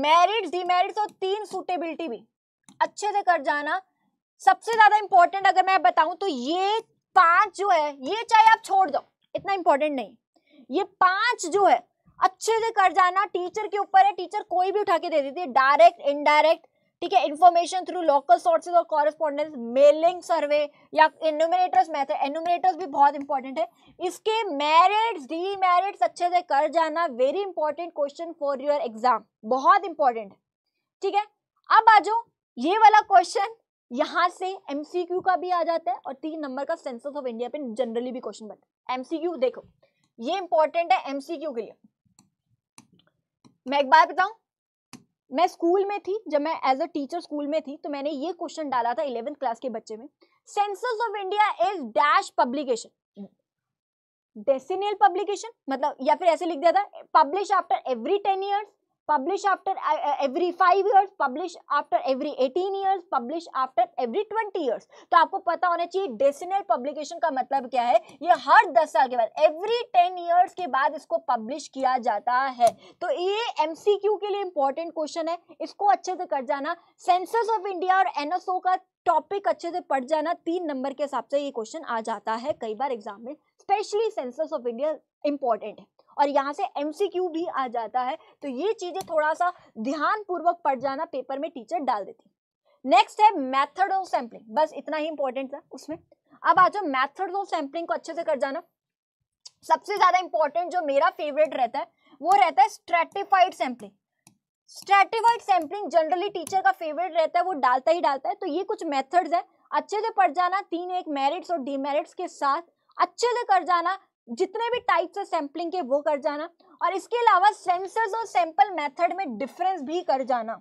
मेरिट्स डीमेरिट्स और 3 सूटेबिलिटी भी अच्छे से कर जाना। सबसे ज्यादा इंपॉर्टेंट अगर मैं बताऊं तो ये 5 जो है, ये चाहे आप छोड़ दो, इतना इंपॉर्टेंट नहीं, ये 5 जो है अच्छे से कर जाना। टीचर के ऊपर है, टीचर कोई भी उठा के दे देती है, डायरेक्ट इनडायरेक्ट, ठीक है, इंफॉर्मेशन थ्रू लोकल सोर्सेज और कॉरेस्पॉन्डेंस, मेलिंग सर्वे या एनुमरेटर्स मेथड, एनुमरेटर्स भी बहुत इंपॉर्टेंट है। इसके मेरिट्स डीमेरिट्स अच्छे से कर जाना, very important question for your exam, बहुत इंपॉर्टेंट है, ठीक है। अब आ जाओ ये वाला क्वेश्चन, यहाँ से एमसीक्यू का भी आ जाता है और 3 नंबर का सेंसस ऑफ इंडिया पे जनरली भी क्वेश्चन बनता है। एमसीक्यू देखो, ये इंपॉर्टेंट है एमसीक्यू के लिए। मैं एक बार बताऊं, मैं स्कूल में थी, जब मैं एज अ टीचर स्कूल में थी, तो मैंने ये क्वेश्चन डाला था 11th क्लास के बच्चे में, census of India is dash publication, decennial publication मतलब, या फिर ऐसे लिख दिया था, publish after every 10 years, publish after every 5 years, publish after every 18 years, publish after every 20 years. तो आपको पता होना चाहिए डेसिनल पब्लिकेशन का मतलब क्या है, ये हर 10 साल के बाद, एवरी 10 ईयर्स के बाद इसको पब्लिश किया जाता है। तो ये एमसीक्यू के लिए इंपॉर्टेंट क्वेश्चन है, इसको अच्छे से कर जाना। सेंसस ऑफ इंडिया और एनएसओ का टॉपिक अच्छे से पढ़ जाना, 3 नंबर के हिसाब से ये क्वेश्चन आ जाता है कई बार एग्जाम में, specially census of India important है, और यहाँ से एमसीक्यू भी आ जाता है। तो ये चीजें थोड़ा सा ध्यान पूर्वक पढ़ जाना, पेपर में टीचर डाल देती है। नेक्स्ट है मेथड ऑफ सैंपलिंग, बस इतना ही इंपॉर्टेंट था उसमें। अब आ जाओ मेथड ऑफ सैंपलिंग को अच्छे से कर जाना। सबसे ज्यादा इंपॉर्टेंट जो मेरा फेवरेट रहता है वो रहता है stratified sampling. Stratified sampling generally teacher का फेवरेट रहता है, वो डालता ही डालता है। तो ये कुछ मेथड्स है, अच्छे से पढ़ जाना, 3 मेरिट्स और डीमेरिट्स के साथ अच्छे से कर जाना, जितने भी टाइप्स है सैंपलिंग के वो कर जाना। और इसके अलावा सेंसस और सैंपल मेथड में डिफरेंस भी कर जाना,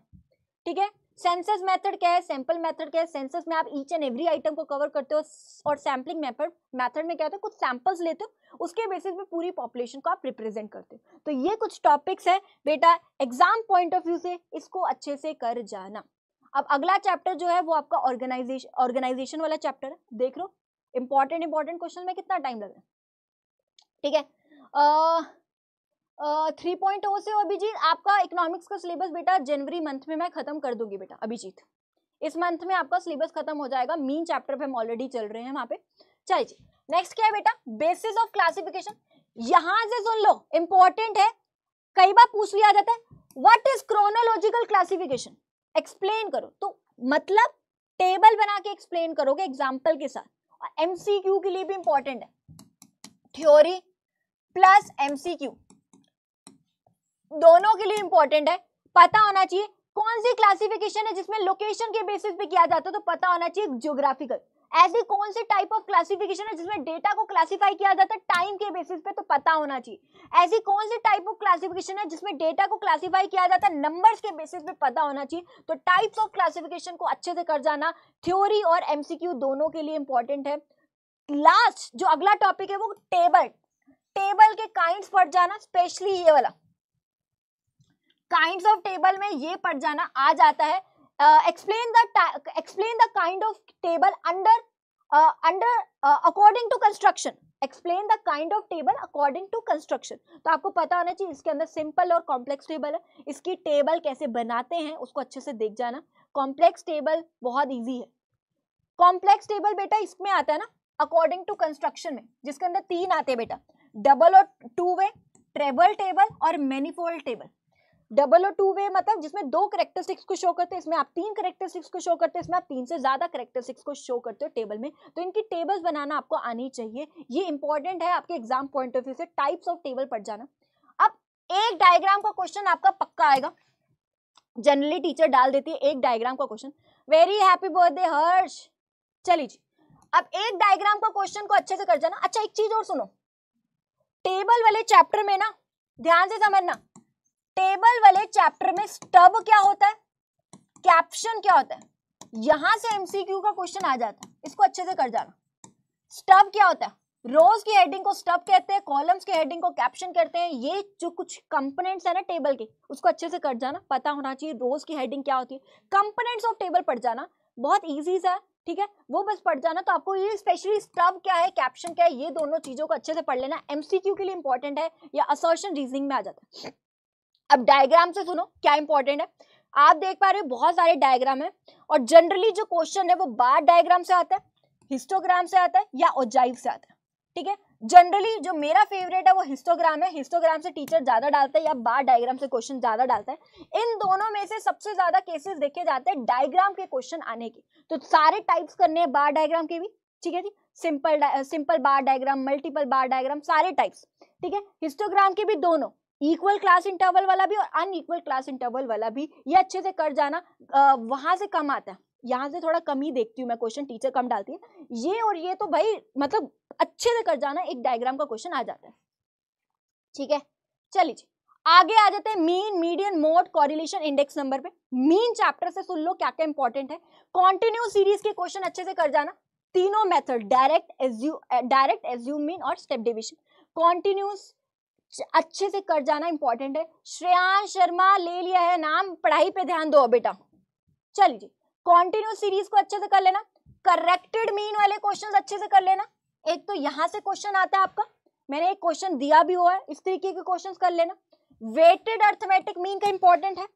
ठीक है। सेंसस मेथड क्या है, सैंपल मेथड क्या है, सेंसस में आप ईच एंड एवरी आइटम को कवर करते हो, और सैंपलिंग मेथड में क्या होता है, कुछ सैंपल्स लेते हो, उसके बेसिस पे पूरी पॉपुलेशन को आप रिप्रेजेंट करते हो। तो ये कुछ टॉपिक्स है बेटा, एग्जाम पॉइंट ऑफ व्यू से इसको अच्छे से कर जाना। अब अगला चैप्टर जो है वो आपका ऑर्गेनाइजेशन वाला चैप्टर है। देख लो इंपॉर्टेंट क्वेश्चन में कितना टाइम लग रहा है, ठीक है। 3.0 से अभिजीत आपका इकोनॉमिक्स का सिलेबस बेटा जनवरी मंथ में मैं खत्म कर दूंगी बेटा, अभिजीत इस मंथ में आपका सिलेबस खत्म हो जाएगा। मीन चैप्टर पे हम ऑलरेडी चल रहे हैं वहां पे। चलिए नेक्स्ट क्या है बेटा, बेसिस ऑफ क्लासिफिकेशन। यहाँ से सुन लो, इंपॉर्टेंट है, कई बार पूछ लिया जाता है, what is chronological classification, explain करो। तो मतलब टेबल बना के एक्सप्लेन करोगे एग्जाम्पल के साथ। एमसीक्यू के लिए भी इंपॉर्टेंट है, थ्योरी प्लस एमसीक्यू दोनों के लिए इंपॉर्टेंट है। पता होना चाहिए कौन सी क्लासिफिकेशन है जिसमें लोकेशन के बेसिस पे किया जाता है, तो पता होना चाहिए ज्योग्राफिकल। ऐसी कौन सी टाइप ऑफ क्लासिफिकेशन है जिसमें डेटा को क्लासिफाई किया जाता है टाइम के बेसिस पे, तो पता होना चाहिए। ऐसी कौन सी टाइप ऑफ क्लासिफिकेशन है जिसमें डेटा को क्लासिफाई किया जाता है नंबर्स के बेसिस पे, पता होना चाहिए। तो टाइप्स ऑफ क्लासिफिकेशन को अच्छे से कर जाना, थ्योरी और एमसीक्यू दोनों के लिए इंपॉर्टेंट है। लास्ट जो अगला टॉपिक है वो टेबल, टेबल के काइंड्स पढ़ जाना, स्पेशली ये वाला काइंड्स ऑफ टेबल में ये पढ़ जाना आ जाता है। Explain the kind of table under according to construction, explain the kind of table according to construction. तो आपको पता होना चाहिए इसके अंदर सिंपल और कॉम्प्लेक्स टेबल है, इसकी टेबल कैसे बनाते हैं उसको अच्छे से देख जाना। कॉम्प्लेक्स टेबल बहुत ईजी है, कॉम्प्लेक्स टेबल बेटा इसमें आता है ना अकॉर्डिंग टू कंस्ट्रक्शन में, जिसके अंदर तीन आते हैं बेटा, डबल और टू वे, ट्रेबल टेबल और मैनिफोल्ड टेबल। डबल और टू वे मतलब जिसमें दो करेक्टरिस्टिक्स को शो करते हैं, इसमें आप तीन करेक्टरिस्टिक्स को शो करते हैं, इसमें आप तीन से ज्यादा करेक्टरिस्टिक्स को शो करते हो टेबल में। तो इनकी टेबल्स बनाना आपको आनी चाहिए, ये इंपॉर्टेंट है आपके एग्जाम पॉइंट ऑफ व्यू से। टाइप्स ऑफ टेबल पढ़ जाना। अब एक डायग्राम का क्वेश्चन आपका पक्का आएगा, जनरली टीचर डाल देती है एक डायग्राम का question. Very happy birthday Harsh, चलिए जी। अब एक डायग्राम का क्वेश्चन को अच्छे से कर जाना। अच्छा एक चीज और सुनो, टेबल वाले चैप्टर में ना ध्यान से समझना, टेबल वाले चैप्टर में स्टब क्या होता है, कैप्शन क्या होता है, यहां से एमसीक्यू का क्वेश्चन आ जाता है, इसको अच्छे से कर जाना। स्टब क्या होता है, रोज की हेडिंग को स्टब कहते हैं, कॉलम्स की हेडिंग को कैप्शन कहते हैं। ये जो कुछ कंपोनेंट्स है ना टेबल के, उसको अच्छे से कर जाना, पता होना चाहिए रोज की हेडिंग क्या होती है। कंपोनेंट्स ऑफ टेबल पढ़ जाना, बहुत ईजी सा, ठीक है, वो बस पढ़ जाना। तो आपको ये स्पेशली स्टब क्या है, कैप्शन क्या है, ये दोनों चीजों को अच्छे से पढ़ लेना। एमसीक्यू के लिए इंपॉर्टेंट है या असर्शन रीजनिंग में आ जाता है। अब डायग्राम से सुनो क्या इंपॉर्टेंट है, आप देख पा रहे हो बहुत सारे डायग्राम है, और जनरली जो क्वेश्चन है वो बार डायग्राम से आता है, हिस्टोग्राम से आता है या ओजाइव से आता है, ठीक है। जनरली जो मेरा फेवरेट है वो हिस्टोग्राम है, हिस्टोग्राम से टीचर ज्यादा डालता है या बार डायग्राम से क्वेश्चन ज्यादा डालता है। इन दोनों में से सबसे ज्यादा केसेस देखे जाते हैं डायग्राम के क्वेश्चन आने के, तो सारे टाइप्स करने हैं बार डायग्राम के भी, ठीक है जी। Simple bar diagram, multiple bar diagram, सारे टाइप्स, ठीक है। हिस्टोग्राम के भी दोनों, इक्वल क्लास इंटरवल वाला भी और अनइक्वल क्लास इंटरवल वाला भी, ये अच्छे से कर जाना। वहां से कम आता है, यहाँ से थोड़ा कम ही देखती हूँ मैं क्वेश्चन, टीचर कम डालती है ये और ये, तो भाई मतलब अच्छे से कर जाना, एक डायग्राम का क्वेश्चन आ जाता है, ठीक है। चलिए आगे आ जाते हैं mean, median, mode, correlation index number पे। मीन चैप्टर से सुन लो क्या क्या इंपॉर्टेंट है। कॉन्टिन्यू सीरीज के क्वेश्चन अच्छे से कर जाना, तीनों मेथड, डायरेक्ट, एज्यूम, मीन और स्टेप डिविजन, कॉन्टिन्यूस अच्छे से कर जाना, इंपॉर्टेंट है। श्रेयांश शर्मा ले लिया है नाम, पढ़ाई पे ध्यान दो बेटा। चलिए जी, कॉन्टिन्यू सीरीज को अच्छे से कर लेना, करेक्टेड मीन वाले क्वेश्चंस अच्छे से कर लेना। एक तो यहाँ से क्वेश्चन आता है आपका, मैंने एक क्वेश्चन दिया भी हुआ है, इस तरीके के क्वेश्चंस कर लेना। वेटेड अर्थमेटिक मीन का इंपॉर्टेंट है,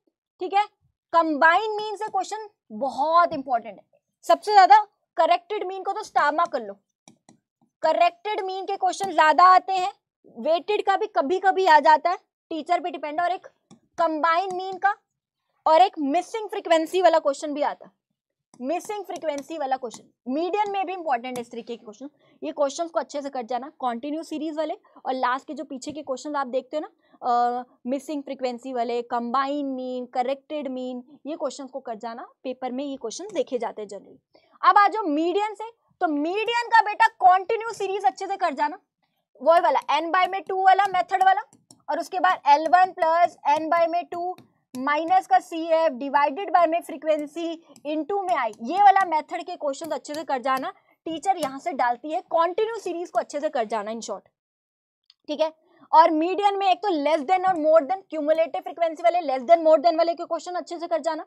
ठीक है। कंबाइंड मीन से क्वेश्चन बहुत इंपॉर्टेंट है, सबसे ज्यादा करेक्टेड मीन को तो स्टार मार्क कर लो, करेक्टेड मीन के क्वेश्चन ज्यादा आते हैं। वेटेड का भी कभी कभी आ जाता है, टीचर पे डिपेंड है, और एक कंबाइंड मीन का और एक मिसिंग फ्रीक्वेंसी वाला क्वेश्चन भी आता है, मिसिंग फ्रीक्वेंसी वाला क्वेश्चन मीडियन में भी इंपॉर्टेंट है, इस तरीके के क्वेश्चन। ये क्वेश्चंस को अच्छे से कर जाना, कॉन्टिन्यू सीरीज वाले और लास्ट के जो पीछे के क्वेश्चन आप देखते हो ना, मिसिंग फ्रीक्वेंसी वाले, कंबाइंड मीन, करेक्टेड मीन, ये क्वेश्चन को कर जाना, पेपर में ये क्वेश्चन देखे जाते हैं जनरली। अब आ जाओ मीडियन से, तो मीडियन का बेटा कॉन्टिन्यू सीरीज अच्छे से कर जाना, वो वाला n बाय में 2 वाला मेथड वाला, और उसके बाद L1 प्लस n बाय में 2 माइनस का CF डिवाइडेड बाय में फ्रीक्वेंसी इनटू में I, ये वाला मेथड के क्वेश्चन अच्छे से कर जाना, टीचर यहाँ से डालती है। कॉन्टिन्यू सीरीज को अच्छे से कर जाना इन शॉर्ट, ठीक है। और मीडियन में एक तो लेस देन और मोर देन, क्यूमुलेटिव फ्रीक्वेंसी वाले, लेस देन मोर देन वाले के क्वेश्चन अच्छे से कर जाना,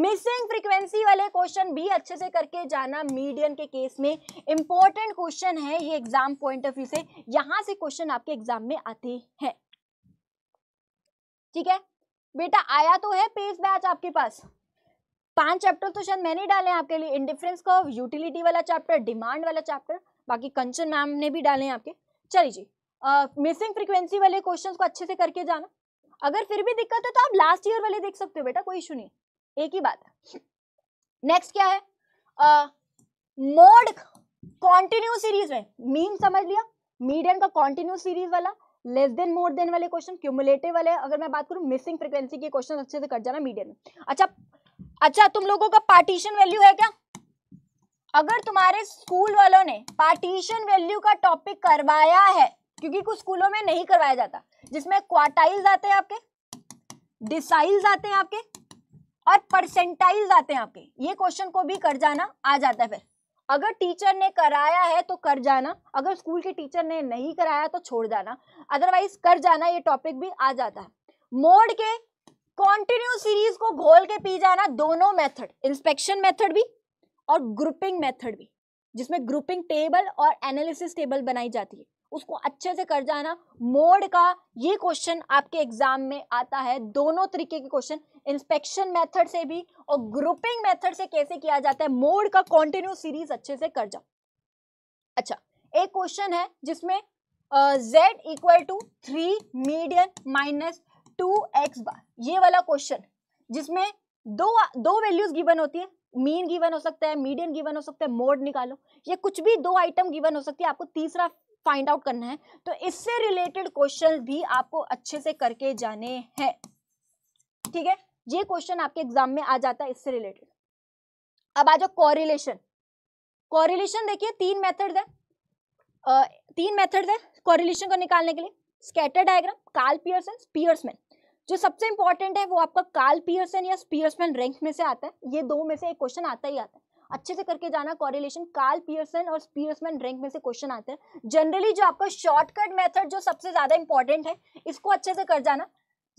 मिसिंग फ्रीक्वेंसी वाले क्वेश्चन भी अच्छे से करके जाना। मीडियन के केस में इंपॉर्टेंट क्वेश्चन है ये एग्जाम पॉइंट ऑफ व्यू से, यहां से क्वेश्चन आपके एग्जाम में आते हैं, ठीक है बेटा। आया तो है पेज बैच आपके पास, 5 चैप्टर तो शायद मैंने डाले आपके लिए, इंडिफरेंस कर्व, यूटिलिटी वाला चैप्टर, डिमांड वाला चैप्टर, बाकी कंचन मैम ने भी डाले आपके। चलिए जी, मिसिंग फ्रीक्वेंसी वाले क्वेश्चन को अच्छे से करके जाना। अगर फिर भी दिक्कत है तो आप लास्ट ईयर वाले देख सकते हो बेटा, कोई इशू नहीं, एक ही बात है। नेक्स्ट क्या है, मोड, कॉन्टिन्यू सीरीज में मीन समझ लिया, मीडियन का कॉन्टिन्यूस सीरीज वाला, लेस देन मोर देन वाले क्वेश्चन, क्यूमुलेटिव वाले। अगर मैं बात करूं मिसिंग फ्रीक्वेंसी के क्वेश्चन अच्छे से कर जाना मीडियन में। अच्छा, तुम लोगों का पार्टीशन वैल्यू है क्या? अगर तुम्हारे स्कूल वालों ने पार्टीशन वैल्यू का टॉपिक करवाया है, क्योंकि कुछ स्कूलों में नहीं करवाया जाता, जिसमें क्वार्टाइल्स आते हैं आपके, डिसाइल्स आते हैं आपके और परसेंटाइल्स आते हैं आपके, ये क्वेश्चन को भी कर जाना आ जाता है। फिर अगर टीचर ने कराया है तो कर जाना, अगर स्कूल के टीचर ने नहीं कराया तो छोड़ जाना, अदरवाइज कर जाना, ये टॉपिक भी आ जाता है। मोड के कॉन्टिन्यूस सीरीज को घोल के पी जाना, दोनों मेथड, इंस्पेक्शन मेथड भी और ग्रुपिंग मेथड भी, जिसमें ग्रुपिंग टेबल और एनालिसिस टेबल बनाई जाती है, उसको अच्छे से कर जाना। मोड का ये क्वेश्चन आपके एग्जाम में आता है, दोनों तरीके के क्वेश्चन, इंस्पेक्शन मेथड से भी और ग्रुपिंग मेथड से कैसे किया जाता है। मोड का कॉन्टिन्यूस सीरीज अच्छे से कर जाओ। अच्छा, एक क्वेश्चन है जिसमें z = 3 median - 2x बार, ये वाला क्वेश्चन, जिसमें दो वैल्यूज गिवन होती है, मीन गिवन हो सकता है, मीडियन गिवन हो सकता है, मोड निकालो, ये कुछ भी दो आइटम गिवन हो सकती है, आपको तीसरा फाइंड आउट करना है। तो इससे रिलेटेड क्वेश्चन भी आपको अच्छे से करके जाने हैं, ठीक है? ये क्वेश्चन आपके एग्जाम में आ जाता है इससे रिलेटेड। अब आ जाओ कोरिलेशन। कोरिलेशन देखिए तीन मेथड्स है, कोरिलेशन को निकालने के लिए। Scatter diagram, कार्ल पियर्सन, स्पीयर्समैन। जो सबसे इंपॉर्टेंट है वो आपका कार्ल पियर्सन या स्पीयर्समैन रैंक में से आता है, ये दो में से एक क्वेश्चन आता ही आता है, अच्छे से करके जाना। कोरिलेशन कार्ल पियर्सन और स्पीयर्समैन रैंक में से क्वेश्चन आते हैं। जनरली जो आपका शॉर्टकट मेथड जो सबसे ज्यादा इंपॉर्टेंट है, इसको अच्छे से कर जाना।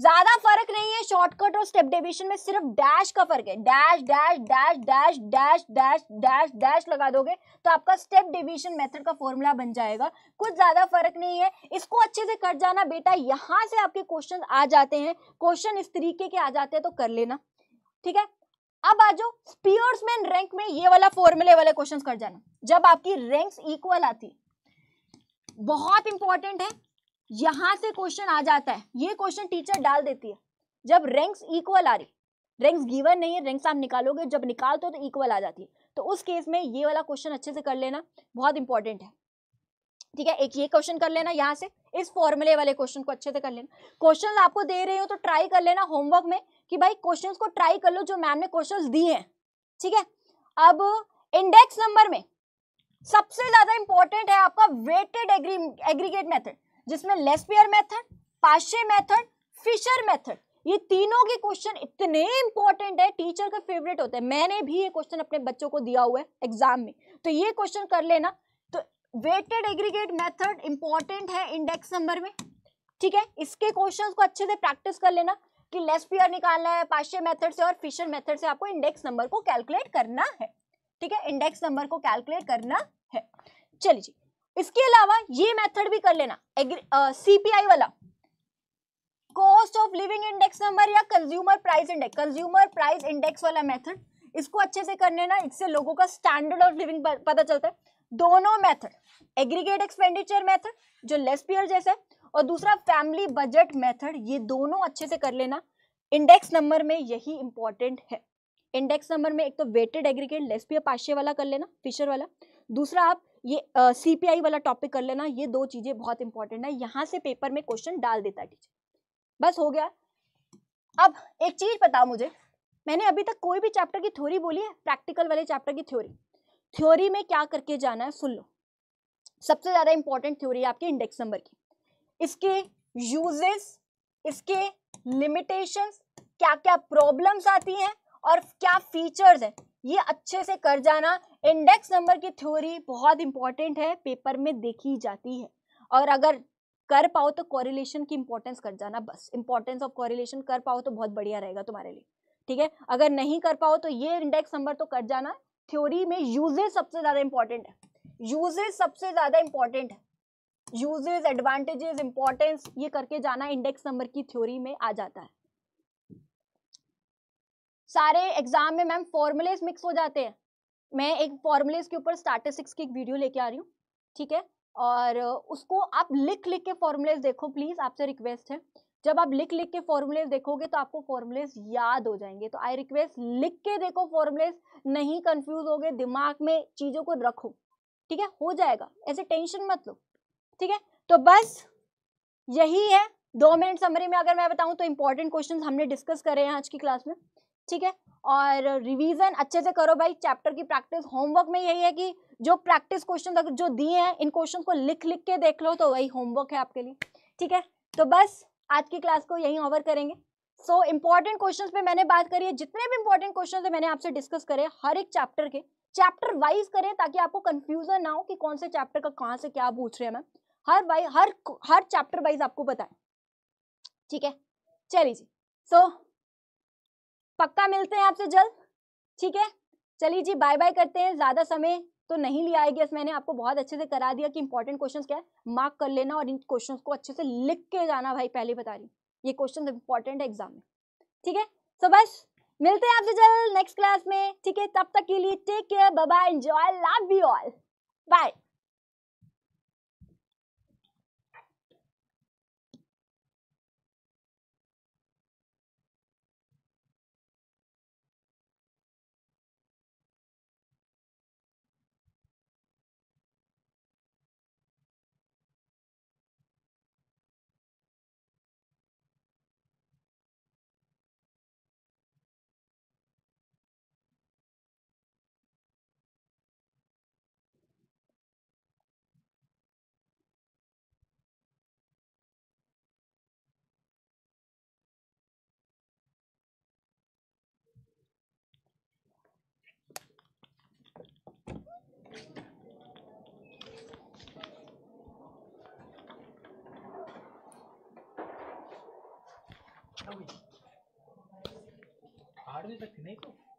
ज्यादा फर्क नहीं है शॉर्टकट और स्टेप डेविएशन में, सिर्फ डैश का फर्क है। Dash dash dash dash dash dash dash dash लगा दोगे तो आपका स्टेप डेविएशन मेथड का फॉर्मूला बन जाएगा, कुछ ज्यादा फर्क नहीं है। इसको अच्छे से कर जाना बेटा, यहाँ से आपके क्वेश्चन आ जाते हैं, क्वेश्चन इस तरीके के आ जाते हैं तो कर लेना, ठीक है? अब आ जाओ स्पीयर्समैन रैंक में, ये वाला फॉर्मूले वाले क्वेश्चन कर जाना। जब आपकी रैंक्स इक्वल आती, बहुत इंपॉर्टेंट है, यहां से क्वेश्चन आ जाता है, ये क्वेश्चन टीचर डाल देती है। जब रैंक्स इक्वल आ रही, रैंक्स गिवन नहीं है, रैंक्स आप निकालोगे, जब निकालते हो तो इक्वल आ जाती है, तो उस केस में ये वाला क्वेश्चन अच्छे से कर लेना, बहुत इंपॉर्टेंट है, ठीक है? एक ये क्वेश्चन कर लेना, यहाँ से इस फॉर्मूले वाले क्वेश्चन को अच्छे से कर लेना। क्वेश्चन आपको दे रहे हो तो ट्राई कर लेना होमवर्क में कि भाई क्वेश्चन को ट्राई कर लो जो मैम ने क्वेश्चन दिए हैं, ठीक है? अब इंडेक्स नंबर में सबसे ज्यादा इंपॉर्टेंट है आपका वेटेड एग्रीगेट मेथड, जिसमें Laspeyres method, पाशे method, फिशर method, ये तीनों के क्वेश्चन इतने इंपॉर्टेंट है, टीचर का फेवरेट होते हैं। मैंने भी ये क्वेश्चन अपने बच्चों को दिया हुआ है एग्जाम में, तो ये क्वेश्चन कर लेना। तो वेटेड एग्रीगेट मेथड इंपॉर्टेंट है इंडेक्स नंबर में, ठीक है? इसके क्वेश्चन को अच्छे से प्रैक्टिस कर लेना कि लेस्पियर निकालना है, पाशे मेथड से और फिशर मेथड से आपको इंडेक्स नंबर को कैलकुलेट करना है, ठीक है? इंडेक्स नंबर को कैलकुलेट करना है। चलिए जी, इसके अलावा ये मेथड भी कर लेना, सीपीआई वाला, cost of living index number या कंज्यूमर प्राइस इंडेक्स वाला मेथड, इसको अच्छे से कर लेना। इससे लोगों का स्टैंडर्ड ऑफ लिविंग पता चलता है। दोनों मेथड, एग्रीगेट एक्सपेंडिचर मेथड जो लेस्पियर जैसा है और दूसरा फैमिली बजट मेथड, ये दोनों अच्छे से कर लेना। इंडेक्स नंबर में यही इंपॉर्टेंट है। इंडेक्स नंबर में एक तो वेटेड एग्रीगेट लेस्पियर पाशे वाला कर लेना, फिशर वाला, दूसरा आप ये सीपीआई वाला टॉपिक कर लेना। ये दो चीजें बहुत इंपॉर्टेंट है, यहाँ से पेपर में क्वेश्चन डाल देता है टीचर, बस हो गया। अब एक चीज बताओ मुझे, मैंने अभी तक कोई भी चैप्टर की थ्योरी बोली है? प्रैक्टिकल वाले चैप्टर की थ्योरी, थ्योरी में क्या करके जाना है सुन लो। सबसे ज्यादा इंपॉर्टेंट थ्योरी है आपकी इंडेक्स नंबर की, इसके यूजेस, इसके लिमिटेशंस, क्या क्या प्रॉब्लम्स आती हैं और क्या फीचर्स है, ये अच्छे से कर जाना। इंडेक्स नंबर की थ्योरी बहुत इंपॉर्टेंट है, पेपर में देखी जाती है, और अगर कर पाओ तो कोरिलेशन की इंपॉर्टेंस कर जाना, बस इंपॉर्टेंस ऑफ कोरिलेशन कर पाओ तो बहुत बढ़िया रहेगा तुम्हारे लिए, ठीक है? अगर नहीं कर पाओ तो ये इंडेक्स नंबर तो कर जाना। थ्योरी में यूजेस सबसे ज्यादा इंपॉर्टेंट है, यूजेस सबसे ज्यादा इंपॉर्टेंट है, यूजेस, एडवांटेजेस, इंपॉर्टेंस, ये करके जाना, इंडेक्स नंबर की थ्योरी में आ जाता है। सारे एग्जाम में मैम फॉर्मुलेस मिक्स हो जाते हैं, मैं एक फॉर्मुलेस के ऊपर स्टैटिस्टिक्स की एक वीडियो लेके आ रही हूँ, ठीक है? और उसको आप लिख के फॉर्मुलेस देखो प्लीज, आपसे रिक्वेस्ट है। जब आप लिख के फॉर्मुलेस देखोगे तो आपको फॉर्मुलेस याद हो जाएंगे, तो आई रिक्वेस्ट लिख के देखो फॉर्मुलेस, नहीं कंफ्यूज होगे, दिमाग में चीजों को रखो, ठीक है? हो जाएगा, ऐसे टेंशन मत लो, ठीक है, तो बस यही है 2 मिनट समरी में अगर मैं बताऊं तो इम्पोर्टेंट क्वेश्चंस हमने डिस्कस करे हैं आज की क्लास में, ठीक है। और रिवीजन अच्छे से करो भाई, चैप्टर की प्रैक्टिस। होमवर्क में यही है कि जो प्रैक्टिस क्वेश्चन जो दिए हैं इन क्वेश्चन को लिख लिख के देख लो, तो वही होमवर्क है आपके लिए, ठीक है। तो बस आज की क्लास को यहीं ओवर करेंगे। सो इम्पॉर्टेंट क्वेश्चन पे मैंने बात करी है, जितने भी इम्पोर्टेंट क्वेश्चन मैंने आपसे डिस्कस करे हर एक चैप्टर के, चैप्टर वाइज करें ताकि आपको कंफ्यूजन ना हो कि कौन से चैप्टर का कहाँ से क्या पूछ रहे हैं मैम, हर चैप्टर वाइज आपको बताएं, ठीक है। चलिए जी, सो पक्का मिलते हैं आपसे जल्द, ठीक है। चलिए जी, बाय बाय करते हैं। ज़्यादा समय तो नहीं लिया है, गैस मैंने आपको बहुत अच्छे से करा दिया कि इंपॉर्टेंट क्वेश्चंस क्या है, मार्क कर लेना और इन क्वेश्चंस को अच्छे से लिख के जाना भाई, पहले बता रही हूँ ये क्वेश्चंस इंपॉर्टेंट है एग्जाम में, ठीक है। सो बस मिलते हैं आपसे जल्द नेक्स्ट क्लास में, ठीक है। तब तक के लिए take care, bye bye, enjoy, love you all, bye. आठ बजे तक नहीं को